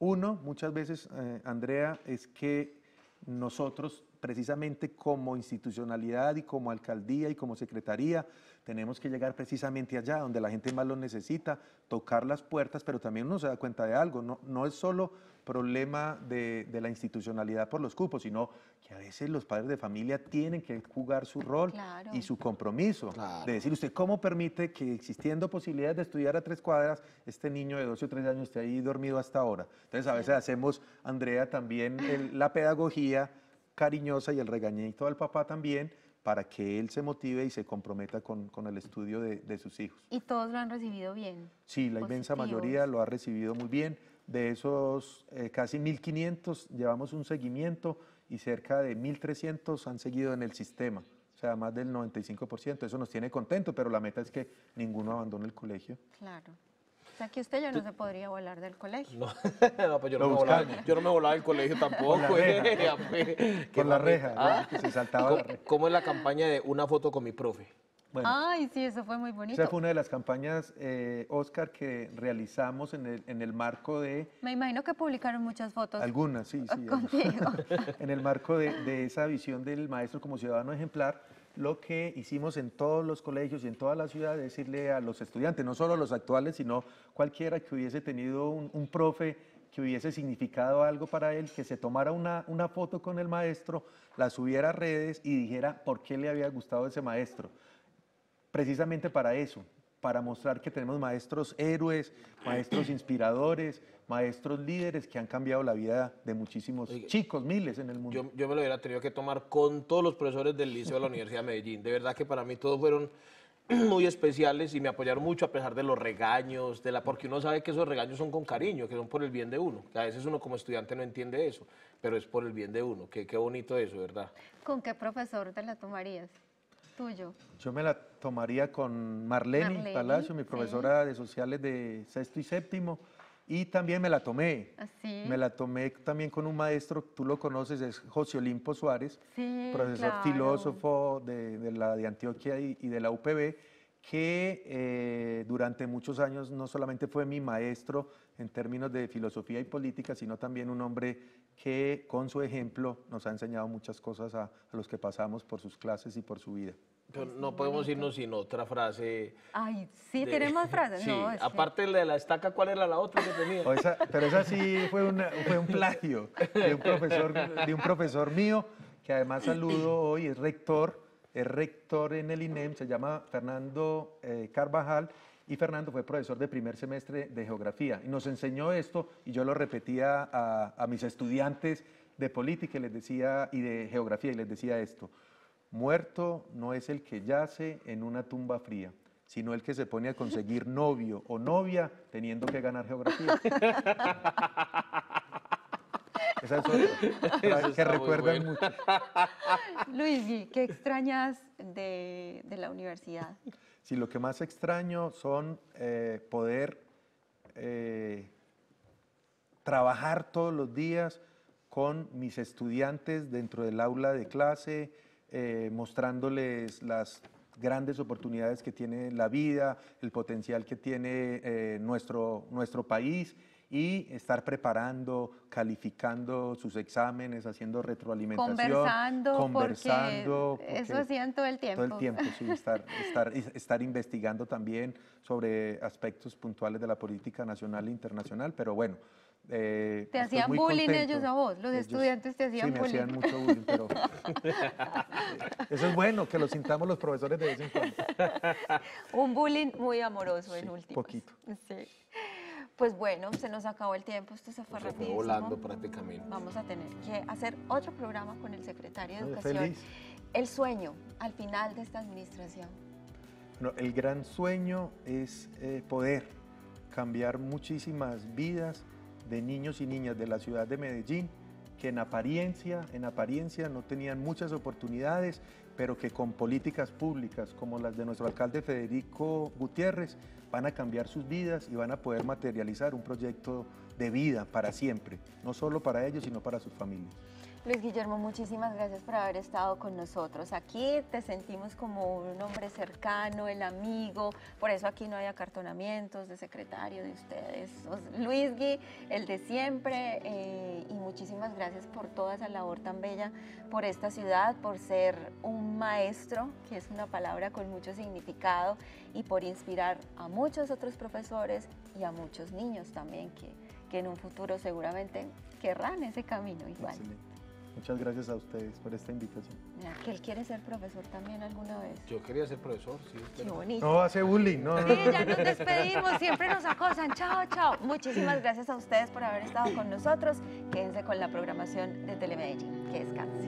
uno, muchas veces, eh, Andrea, es que nosotros precisamente como institucionalidad y como alcaldía y como secretaría tenemos que llegar precisamente allá donde la gente más lo necesita, tocar las puertas, pero también uno se da cuenta de algo, no, no es solo problema de, de la institucionalidad por los cupos, sino que a veces los padres de familia tienen que jugar su rol claro. y su compromiso, claro. de decir, ¿usted cómo permite que existiendo posibilidades de estudiar a tres cuadras, este niño de doce o trece años esté ahí dormido hasta ahora? Entonces a veces hacemos, Andrea, también el, la pedagogía cariñosa y el regañito al papá también, para que él se motive y se comprometa con, con el estudio de, de sus hijos. ¿Y todos lo han recibido bien? Sí, la inmensa mayoría lo ha recibido muy bien. De esos eh, casi mil quinientos llevamos un seguimiento y cerca de mil trescientos han seguido en el sistema, o sea, más del noventa y cinco por ciento. Eso nos tiene contento, pero la meta es que ninguno abandone el colegio. Claro. O sea, que usted ya no se podría volar del colegio. No, no, pues yo, no me volaba, yo no me volaba del colegio tampoco. Con la reja. Eh, con la reja ah, que se saltaba la reja. ¿Cómo es la campaña de una foto con mi profe? Bueno, ay, sí, eso fue muy bonito. Esa fue una de las campañas, eh, Oscar, que realizamos en el, en el marco de... Me imagino que publicaron muchas fotos. Algunas, sí, sí. Contigo. En el marco de, de esa visión del maestro como ciudadano ejemplar, lo que hicimos en todos los colegios y en toda la ciudad es decirle a los estudiantes, no solo a los actuales, sino cualquiera que hubiese tenido un, un profe que hubiese significado algo para él, que se tomara una, una foto con el maestro, la subiera a redes y dijera por qué le había gustado ese maestro. Precisamente para eso, para mostrar que tenemos maestros héroes, maestros inspiradores, maestros líderes que han cambiado la vida de muchísimos oye, chicos, miles en el mundo. Yo, yo me lo hubiera tenido que tomar con todos los profesores del Liceo de la Universidad de Medellín. De verdad que para mí todos fueron muy especiales y me apoyaron mucho a pesar de los regaños, de la, porque uno sabe que esos regaños son con cariño, que son por el bien de uno. A veces uno como estudiante no entiende eso, pero es por el bien de uno. Qué, qué bonito eso, ¿verdad? ¿Con qué profesor te la tomarías? tuyo? Yo me la tomaría con Marleni, Marleni Palacio, mi profesora sí. de sociales de sexto y séptimo, y también me la tomé. ¿Sí? Me la tomé también con un maestro, tú lo conoces, es José Olimpo Suárez, sí, profesor claro. filósofo de, de, la, de Antioquia y, y de la U P B, que eh, durante muchos años no solamente fue mi maestro en términos de filosofía y política, sino también un hombre que con su ejemplo nos ha enseñado muchas cosas a, a los que pasamos por sus clases y por su vida. Pero no podemos bonito. irnos sin otra frase. Ay, sí, de... tenemos frases. Sí. No, aparte que... de la estaca, ¿cuál era la otra que tenía? O esa, pero esa sí fue, una, fue un plagio de un, profesor, de un profesor mío, que además saludo hoy, es rector, es rector en el INEM, se llama Fernando eh, Carvajal, y Fernando fue profesor de primer semestre de geografía, y nos enseñó esto, y yo lo repetía a, a mis estudiantes de política y les decía, y de geografía, y les decía esto: muerto no es el que yace en una tumba fría, sino el que se pone a conseguir novio o novia teniendo que ganar geografía. Esas son las que recuerdan bueno. mucho. Luigi, ¿qué extrañas de, de la universidad? Sí, lo que más extraño son eh, poder eh, trabajar todos los días con mis estudiantes dentro del aula de clase, Eh, mostrándoles las grandes oportunidades que tiene la vida, el potencial que tiene eh, nuestro, nuestro país, y estar preparando, calificando sus exámenes, haciendo retroalimentación. Conversando, conversando porque porque eso hacían todo el tiempo. Todo el tiempo, sí, estar, estar, estar investigando también sobre aspectos puntuales de la política nacional e internacional, pero bueno. Eh, ¿Te hacían bullying contento. ellos a vos? ¿Los ellos, estudiantes te hacían bullying? Sí, me bullying. hacían mucho bullying, pero eso es bueno, que lo sintamos los profesores de vez en cuando. Un bullying muy amoroso sí, en último. poquito. Sí. Pues bueno, se nos acabó el tiempo, esto se fue rapidísimo. Se fue volando prácticamente. Vamos a tener que hacer otro programa con el secretario de Educación. Feliz. El sueño al final de esta administración. No, el gran sueño es eh, poder cambiar muchísimas vidas de niños y niñas de la ciudad de Medellín, que en apariencia, en apariencia no tenían muchas oportunidades, pero que con políticas públicas como las de nuestro alcalde Federico Gutiérrez van a cambiar sus vidas y van a poder materializar un proyecto de vida para siempre, no solo para ellos, sino para sus familias. Luis Guillermo, muchísimas gracias por haber estado con nosotros. Aquí te sentimos como un hombre cercano, el amigo, por eso aquí no hay acartonamientos de secretario de ustedes. Luis Gui, el de siempre, eh, y muchísimas gracias por toda esa labor tan bella, por esta ciudad, por ser un maestro, que es una palabra con mucho significado, y por inspirar a muchos otros profesores y a muchos niños también, que, que en un futuro seguramente querrán ese camino igual. Excelente. Muchas gracias a ustedes por esta invitación. Mira, que él quiere ser profesor también alguna vez. Yo quería ser profesor, sí. Qué bonito. No, hace bullying, no. Sí, ya nos despedimos, siempre nos acosan. Chao, chao. Muchísimas gracias a ustedes por haber estado con nosotros. Quédense con la programación de Telemedellín. Que descansen.